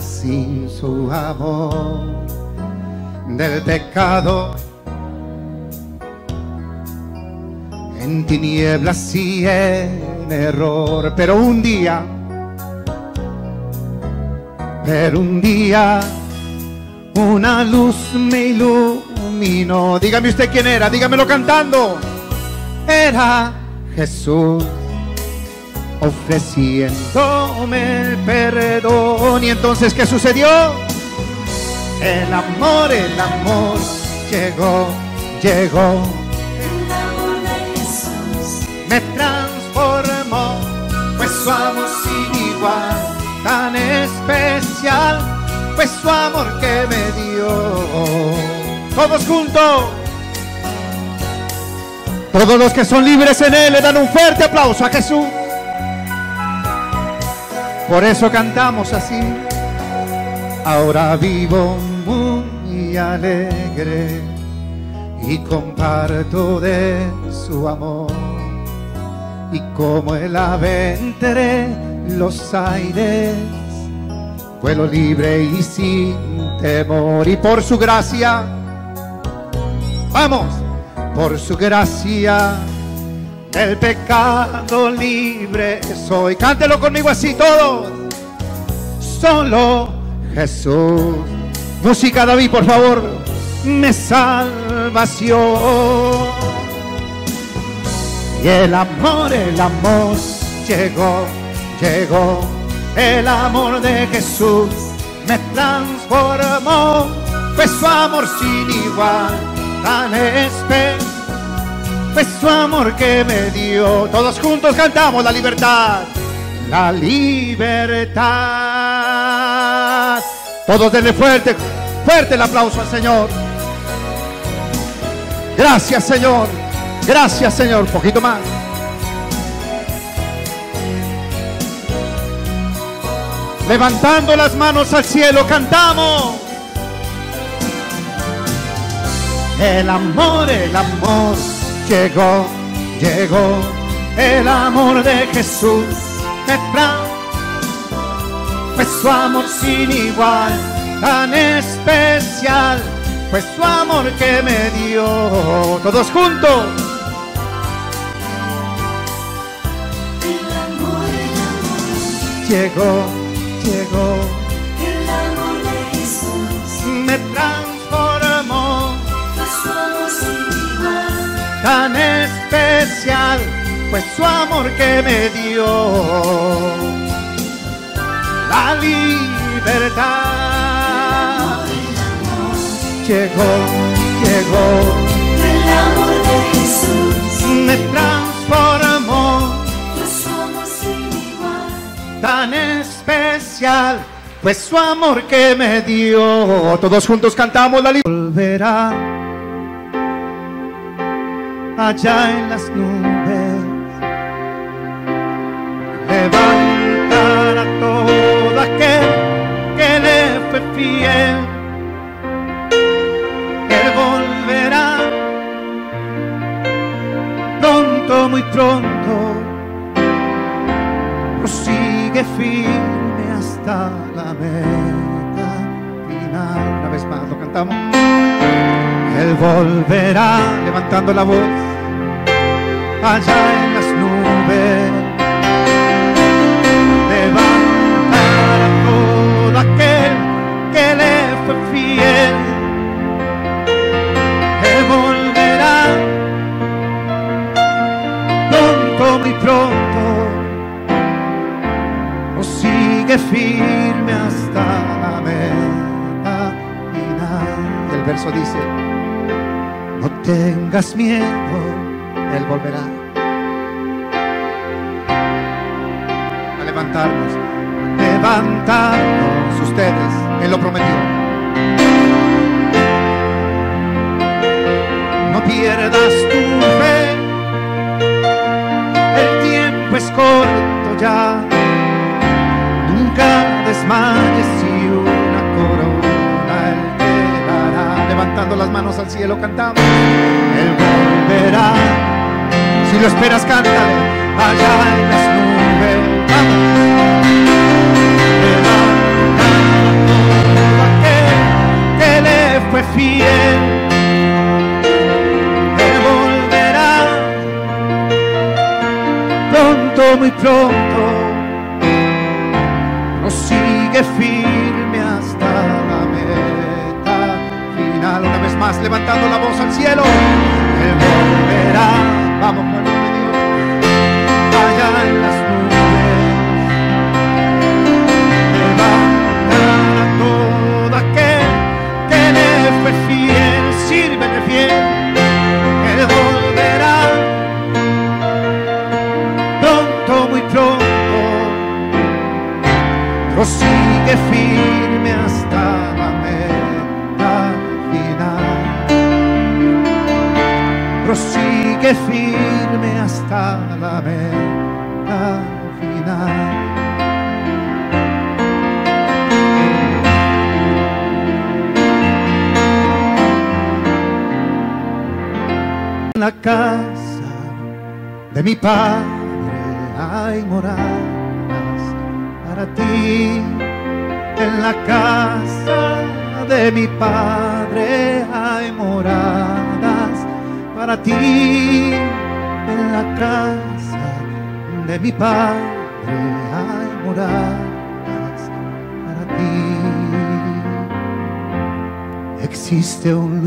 sin su amor. Del pecado en tinieblas y en error, pero un día una luz me iluminó. Dígame usted quién era, dígamelo cantando. Era Jesús ofreciéndome el perdón. ¿Y entonces qué sucedió? El amor llegó. El amor de Jesús me transformó, pues su amor sin igual, tan especial, pues su amor que me dio. Todos juntos, todos los que son libres en Él, le dan un fuerte aplauso a Jesús. Por eso cantamos así: ahora vivo muy alegre y comparto de su amor, y como el ave entre los aires vuelo libre y sin temor. Y por su gracia, vamos, por su gracia del pecado libre soy. Cántelo conmigo así todos. Solo Jesús. Música, David, por favor. Me salvación. Y el amor llegó, llegó. El amor de Jesús me transformó. Fue su amor sin igual, tan especial. Fue su amor que me dio. Todos juntos cantamos la libertad. La libertad. Todos denle fuerte, fuerte el aplauso al Señor. Gracias, Señor. Gracias, Señor. Un poquito más. Levantando las manos al cielo, cantamos. El amor, el amor. Llegó, llegó el amor de Jesús. Fue su amor sin igual, tan especial. Fue su amor que me dio. Todos juntos. El amor llegó, llegó. El amor de Jesús me transformó. Fue su amor sin igual, tan especial, fue su amor que me dio la libertad. Llegó, llegó, el amor de Jesús me transformó. Fue su amor sin igual, tan especial, fue su amor que me dio. Todos juntos cantamos la libertad. Volverá allá en las nubes, levantará a todo aquel que le fue fiel. Él volverá pronto, muy pronto, prosigue firme hasta la meta final. Una vez más lo cantamos. Él volverá, levantando la voz, allá en las nubes, levantar a todo aquel que le fue fiel. Él volverá pronto, muy pronto, o sigue firme hasta la meta final. El verso dice: no tengas miedo. Él volverá a levantarnos, levantarnos ustedes. Él lo prometió. No pierdas tu fe. El tiempo es corto ya. Nunca desmayes y una corona Él te dará. Levantando las manos al cielo cantamos. Él volverá. Si lo esperas, cántale. Allá en las nubes, levantará a aquel que le fue fiel. Él volverá pronto, muy pronto, nos sigue firme hasta la meta final. Una vez más, levantando la voz al cielo. Él volverá. Vamos, pueblo de Dios, allá en las nubes, levantará a todo aquel que le fue fiel. Sírvete fiel, Él volverá pronto, muy pronto, prosigue firme hasta la meta final. Prosigue firme hasta la meta final. En la casa de mi Padre hay moradas para ti. En la casa de mi Padre hay moradas para ti. En la casa de mi Padre hay moradas para ti. Existe un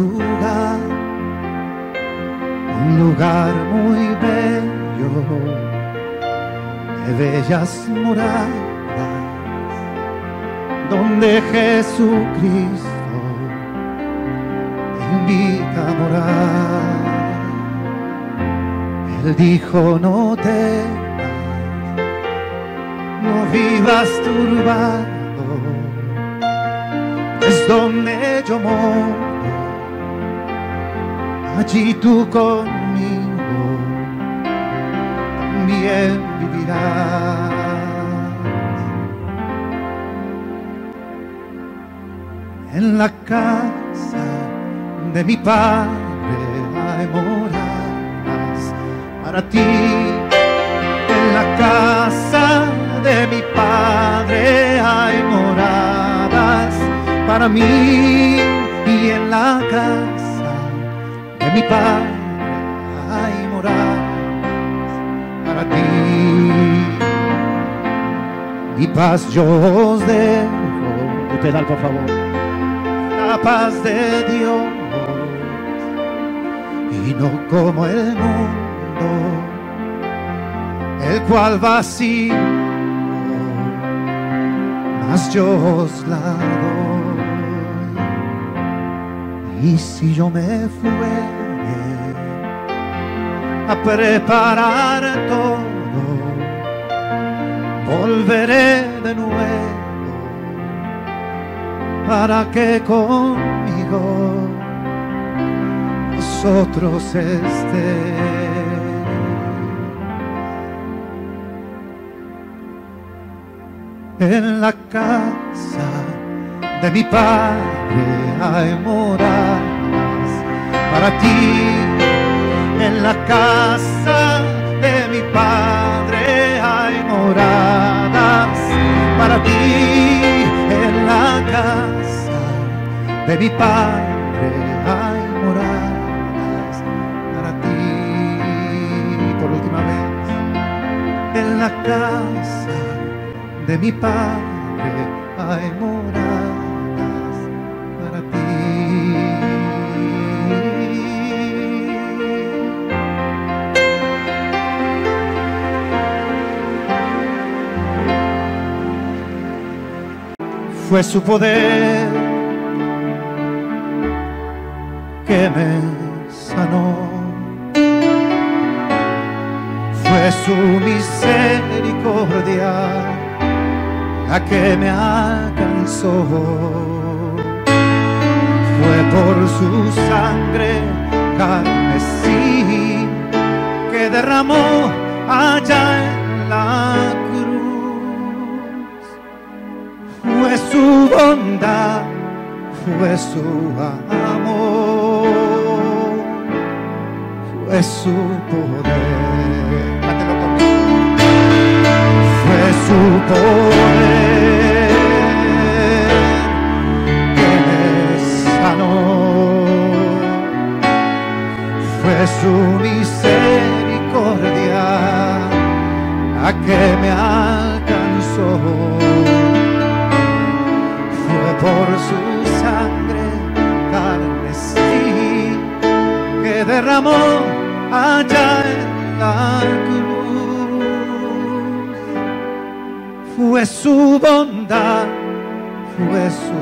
lugar muy bello, de bellas moradas, donde Jesucristo te invita a morar. Él dijo: no temas, no vivas turbado, pues donde yo moro, allí tú conmigo también vivirás. En la casa de mi Padre hay moradas para ti. En la casa de mi Padre hay moradas para mí. Y en la casa de mi Padre hay moradas para ti. Mi paz yo os dejo. El pedal, por favor. La paz de Dios, y no como el mundo, el cual vacío, mas yo os la doy. Y si yo me fuere a preparar todo, volveré de nuevo para que conmigo vosotros estéis. En la casa de mi Padre hay moradas para ti. En la casa de mi Padre hay moradas para ti. En la casa de mi Padre hay moradas para ti. Por última vez. En la casa de mi Padre hay moradas. Fue su poder que me sanó, fue su misericordia la que me alcanzó, fue por su sangre carmesí que derramó allá en la cruz. Fue su bondad, fue su amor, fue su poder. Cántelo conmigo. Fue su poder que me sanó, fue su misericordia la que me alcanzó. Por su sangre carmesí que derramó allá en la cruz. Fue su bondad, fue su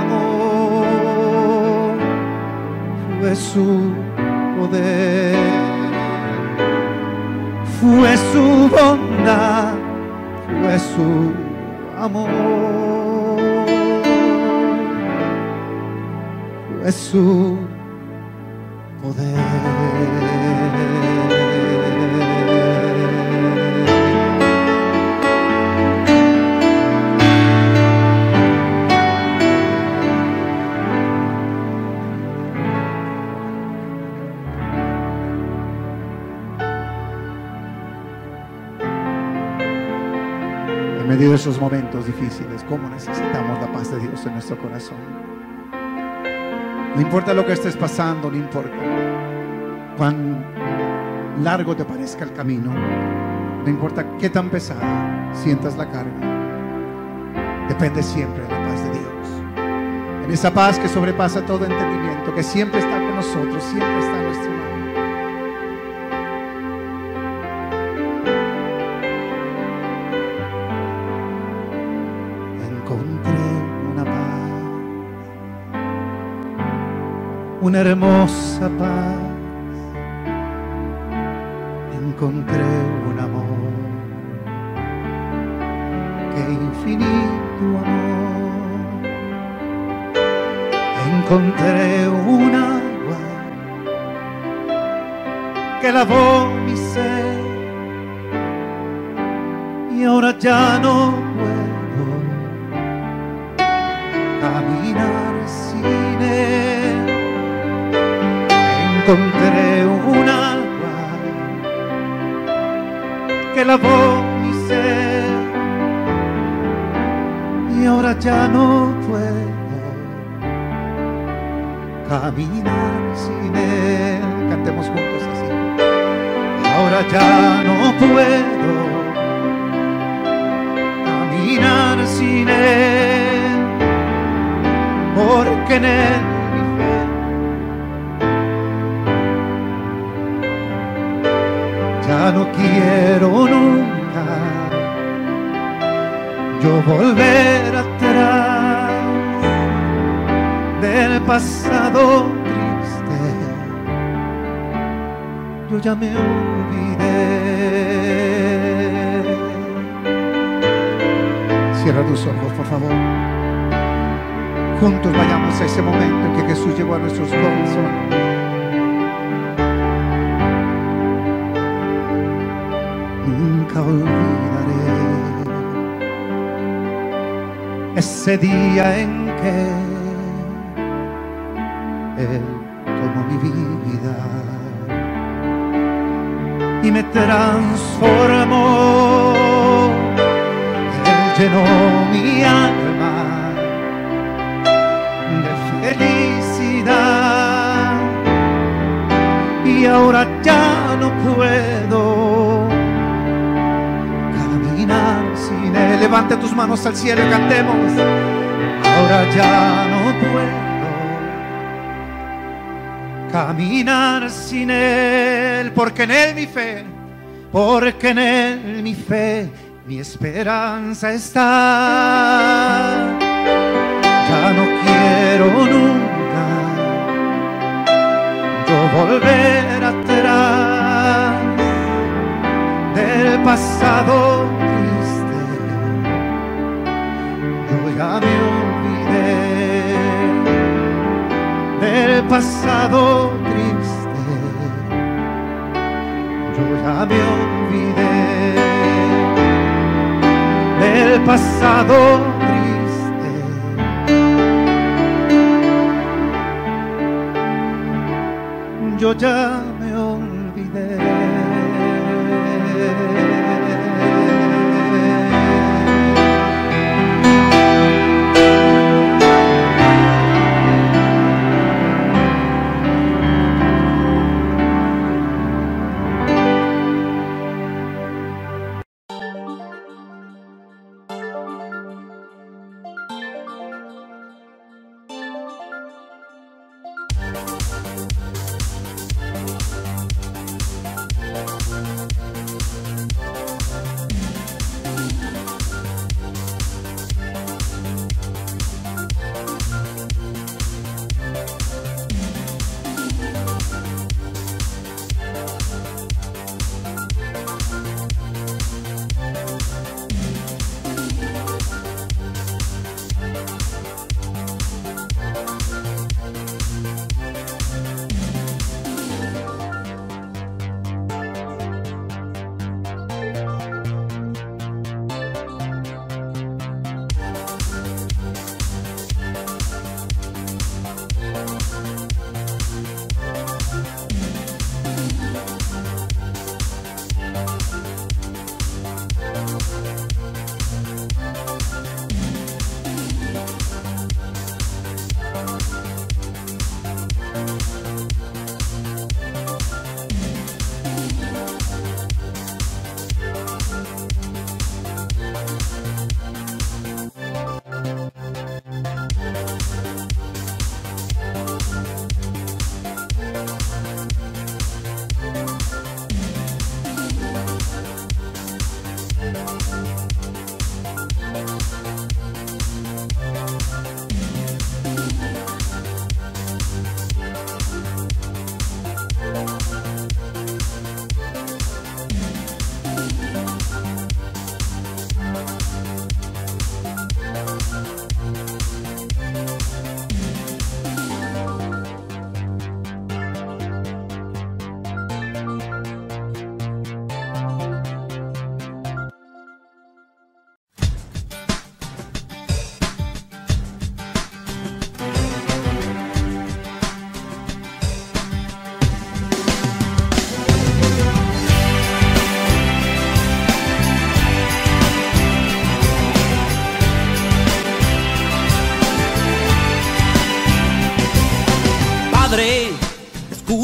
amor, fue su poder. Fue su bondad, fue su amor, es su poder. En medio de esos momentos difíciles, ¿cómo necesitamos la paz de Dios en nuestro corazón? No importa lo que estés pasando, no importa cuán largo te parezca el camino, no importa qué tan pesada sientas la carga, depende siempre de la paz de Dios. En esa paz que sobrepasa todo entendimiento, que siempre está con nosotros, siempre está a nuestro lado. Una hermosa paz, encontré un amor, qué infinito amor. Encontré un agua que lavó mi sed y ahora ya no puedo caminar sin él. Encontré un agua que lavó mi sed y ahora ya no puedo caminar sin él. Cantemos juntos así. Y ahora ya no puedo caminar sin él, porque en él ya no quiero nunca yo volver atrás del pasado triste, yo ya me olvidé. Cierra tus ojos, por favor. Juntos vayamos a ese momento en que Jesús llegó a nuestros corazones. Nunca olvidaré ese día en que Él tomó mi vida y me transformó. Él llenó mi alma de felicidad y ahora ya no puedo. Levanta tus manos al cielo y cantemos. Ahora ya no puedo caminar sin él, porque en él mi fe, porque en él mi fe, mi esperanza está. Ya no quiero nunca yo volver atrás del pasado. Ya me olvidé del pasado triste, yo ya me olvidé del pasado triste, yo ya me olvidé.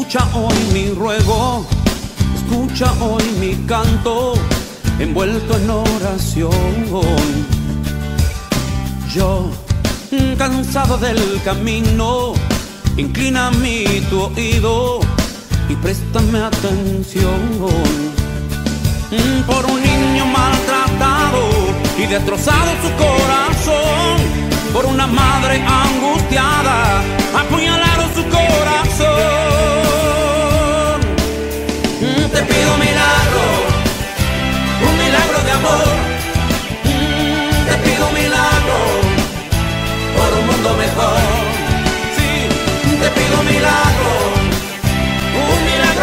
Escucha hoy mi ruego, escucha hoy mi canto, envuelto en oración. Yo, cansado del camino, inclina tu oído y préstame atención. Por un niño maltratado y destrozado su corazón, por una madre angustiada, apuñalaron su corazón. Te pido un milagro de amor. Te pido un milagro por un mundo mejor. Sí, te pido un milagro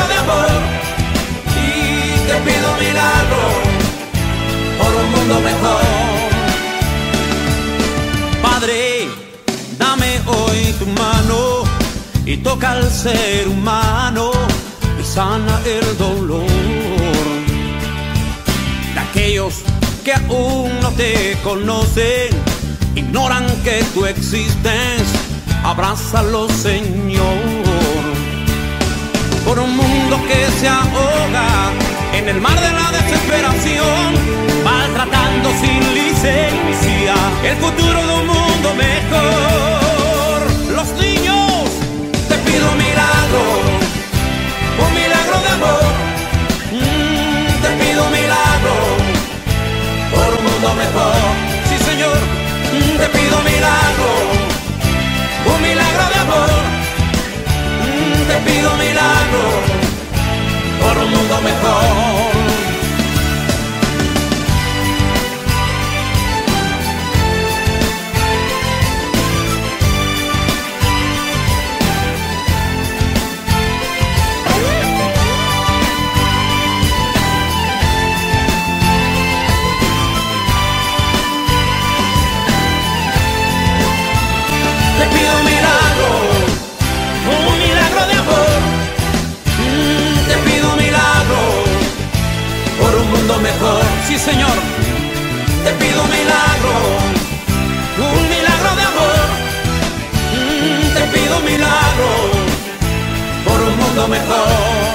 de amor. Te pido un milagro por un mundo mejor. Padre, dame hoy tu mano y toca al ser humano y sana el dolor de aquellos que aún no te conocen, ignoran que tú existes. Abrázalo, Señor, por un mundo que se ahoga en el mar de la desesperación, maltratando sin licencia el futuro de un mundo mejor. Los niños, te pido un milagro de amor. Te pido un milagro por un mundo mejor. Sí, Señor, te pido un milagro de amor. Te pido un milagro por un mundo mejor. Te pido un milagro de amor. Mejor. Sí, Señor, te pido un milagro de amor. Te pido un milagro por un mundo mejor.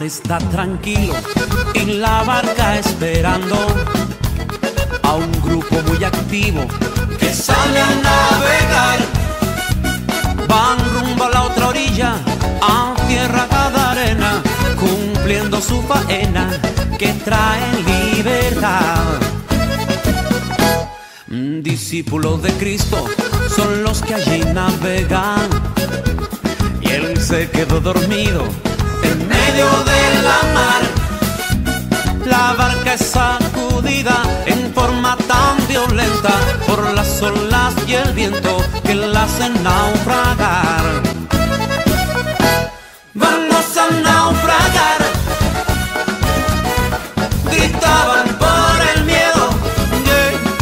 Está tranquilo en la barca esperando a un grupo muy activo que sale a navegar. Van rumbo a la otra orilla, a tierra gadarena, cumpliendo su faena que trae libertad. Discípulos de Cristo son los que allí navegan, y él se quedó dormido en medio de la mar. La barca es sacudida en forma tan violenta por las olas y el viento que la hacen naufragar. ¡Vamos a naufragar!, gritaban por el miedo. Yeah.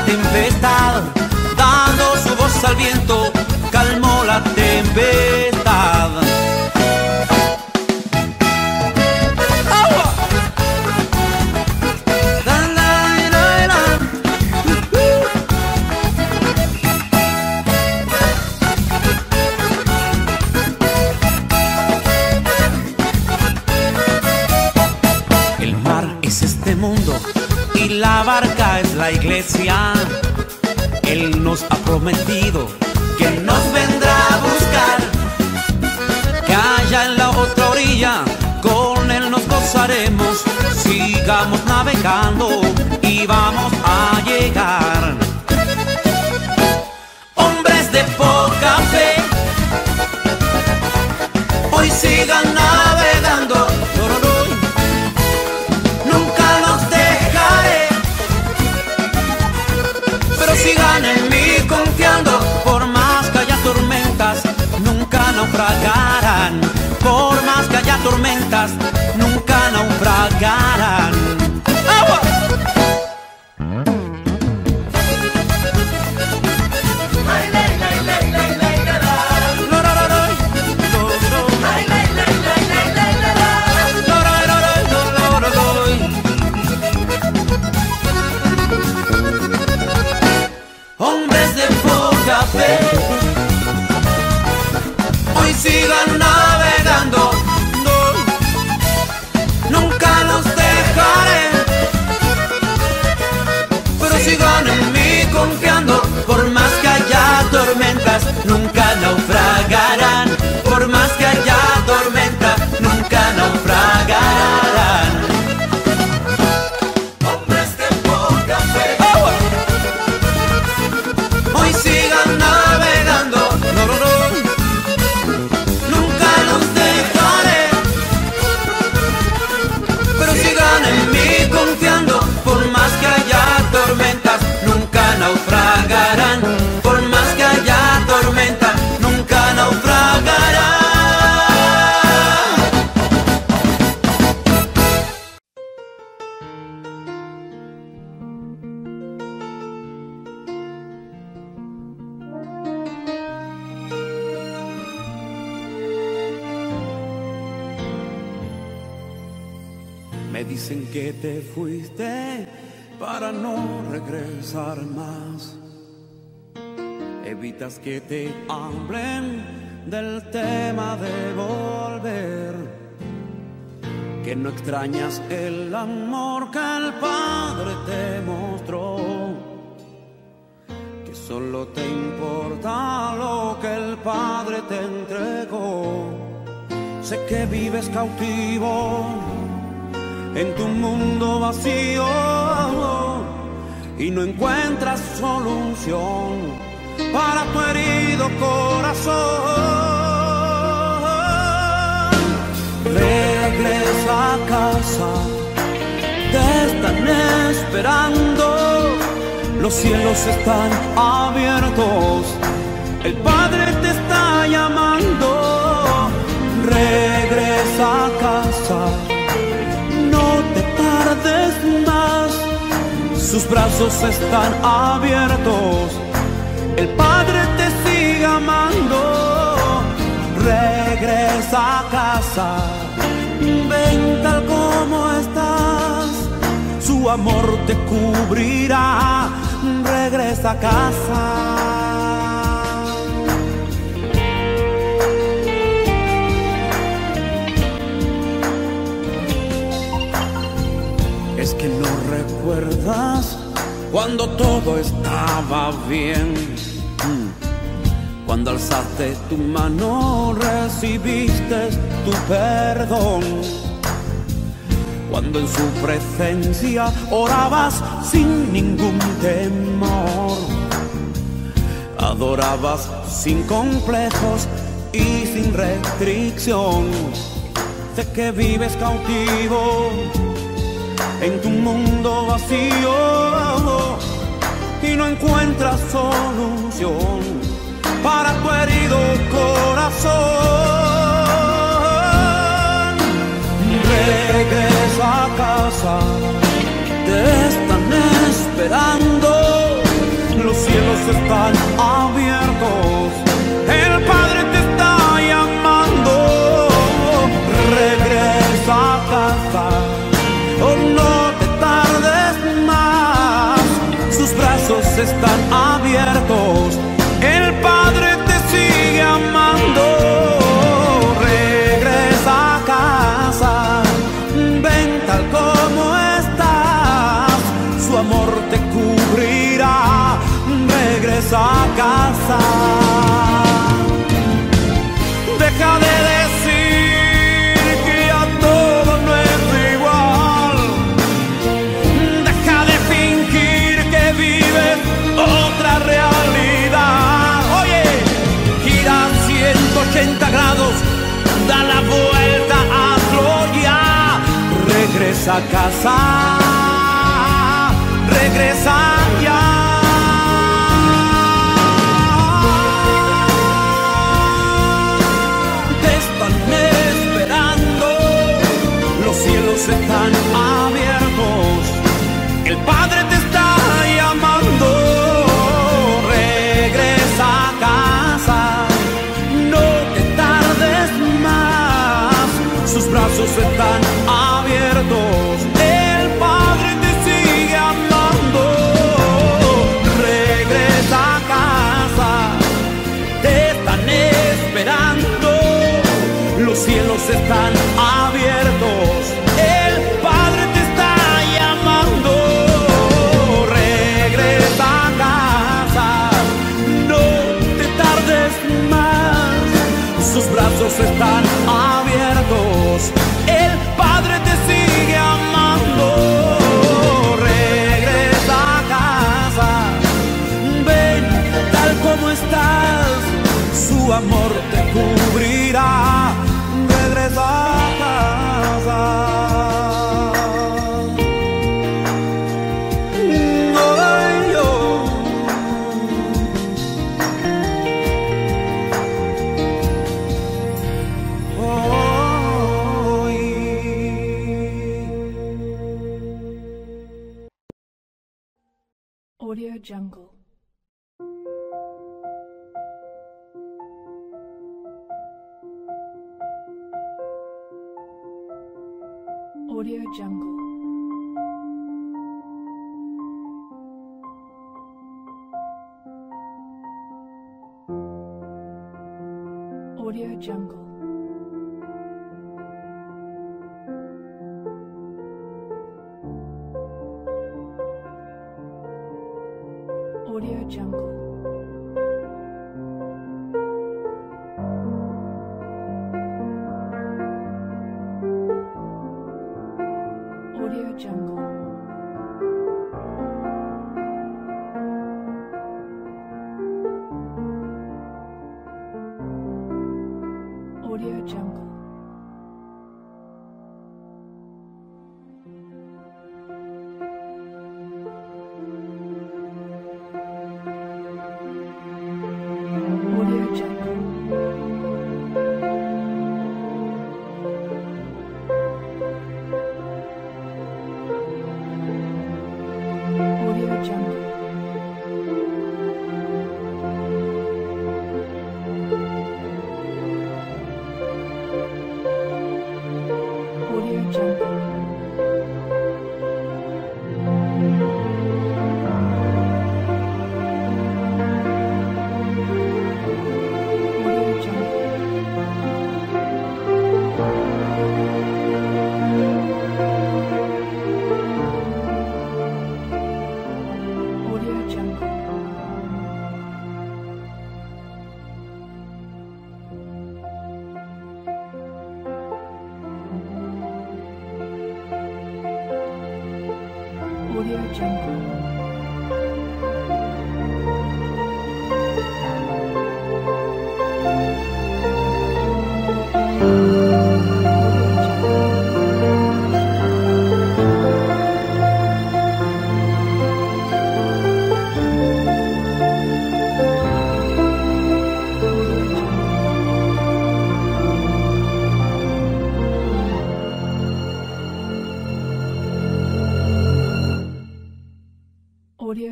la tempestad, dando su voz al viento, calmó la tempestad. La barca es la iglesia, Él nos ha prometido que nos vendrá a buscar, que allá en la otra orilla con Él nos gozaremos. Sigamos navegando y vamos a llegar. Hombres de poca fe, hoy sigan navegando. Sigan en mí confiando, por más que haya tormentas, nunca naufragarán. Por más que haya tormentas, nunca naufragarán. ¡Agua! Hoy sigan navegando, nunca los dejaré, pero sigan en mí confiando, por más que haya tormentas, nunca naufragarán, por más que haya tormentas, nunca naufragarán. Que te fuiste para no regresar más, evitas que te hablen del tema de volver, que no extrañas el amor que el Padre te mostró, que solo te importa lo que el Padre te entregó. Sé que vives cautivo en tu mundo vacío y no encuentras solución para tu herido corazón. Regresa a casa, te están esperando, los cielos están abiertos, el Padre te está llamando. Regresa a casa, más, sus brazos están abiertos, el Padre te sigue amando. Regresa a casa, ven tal como estás, su amor te cubrirá. Regresa a casa. Es que no recuerdas cuando todo estaba bien, cuando alzaste tu mano recibiste tu perdón, cuando en su presencia orabas sin ningún temor, adorabas sin complejos y sin restricción. Sé que vives cautivo en tu mundo vacío y no encuentras solución para tu herido corazón. Regresa a casa, te están esperando, cielos están abiertos, el Padre te está llamando. Regresa a casa, oh, no te tardes más. Sus brazos están abiertos, el Padre te sigue amando. Regresa a casa, ven tal como estás, su amor te cubrirá. Regresa a casa, deja de decir que ya todo no es igual, deja de fingir que vives otra realidad. Oye, gira 180 grados, da la vuelta a gloria. Regresa a casa, regresa ya. Cielos están abiertos, el Padre te está llamando. Regresa a casa, no te tardes más. Sus brazos están abiertos, el Padre te sigue amando. Regresa a casa, te están esperando. Los cielos están abiertos, el Padre te está llamando. Regresa a casa, no te tardes más. Sus brazos están abiertos, el Padre te sigue amando. Regresa a casa, ven tal como estás, su amor te cubrirá. Regresa a casa. Audio Jungle. Audio Jungle. Audio Jungle. Audio Jungle. Audio Jungle. Audio Jungle. Audio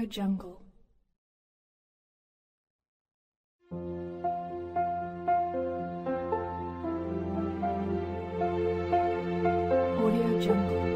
Jungle. Jungle.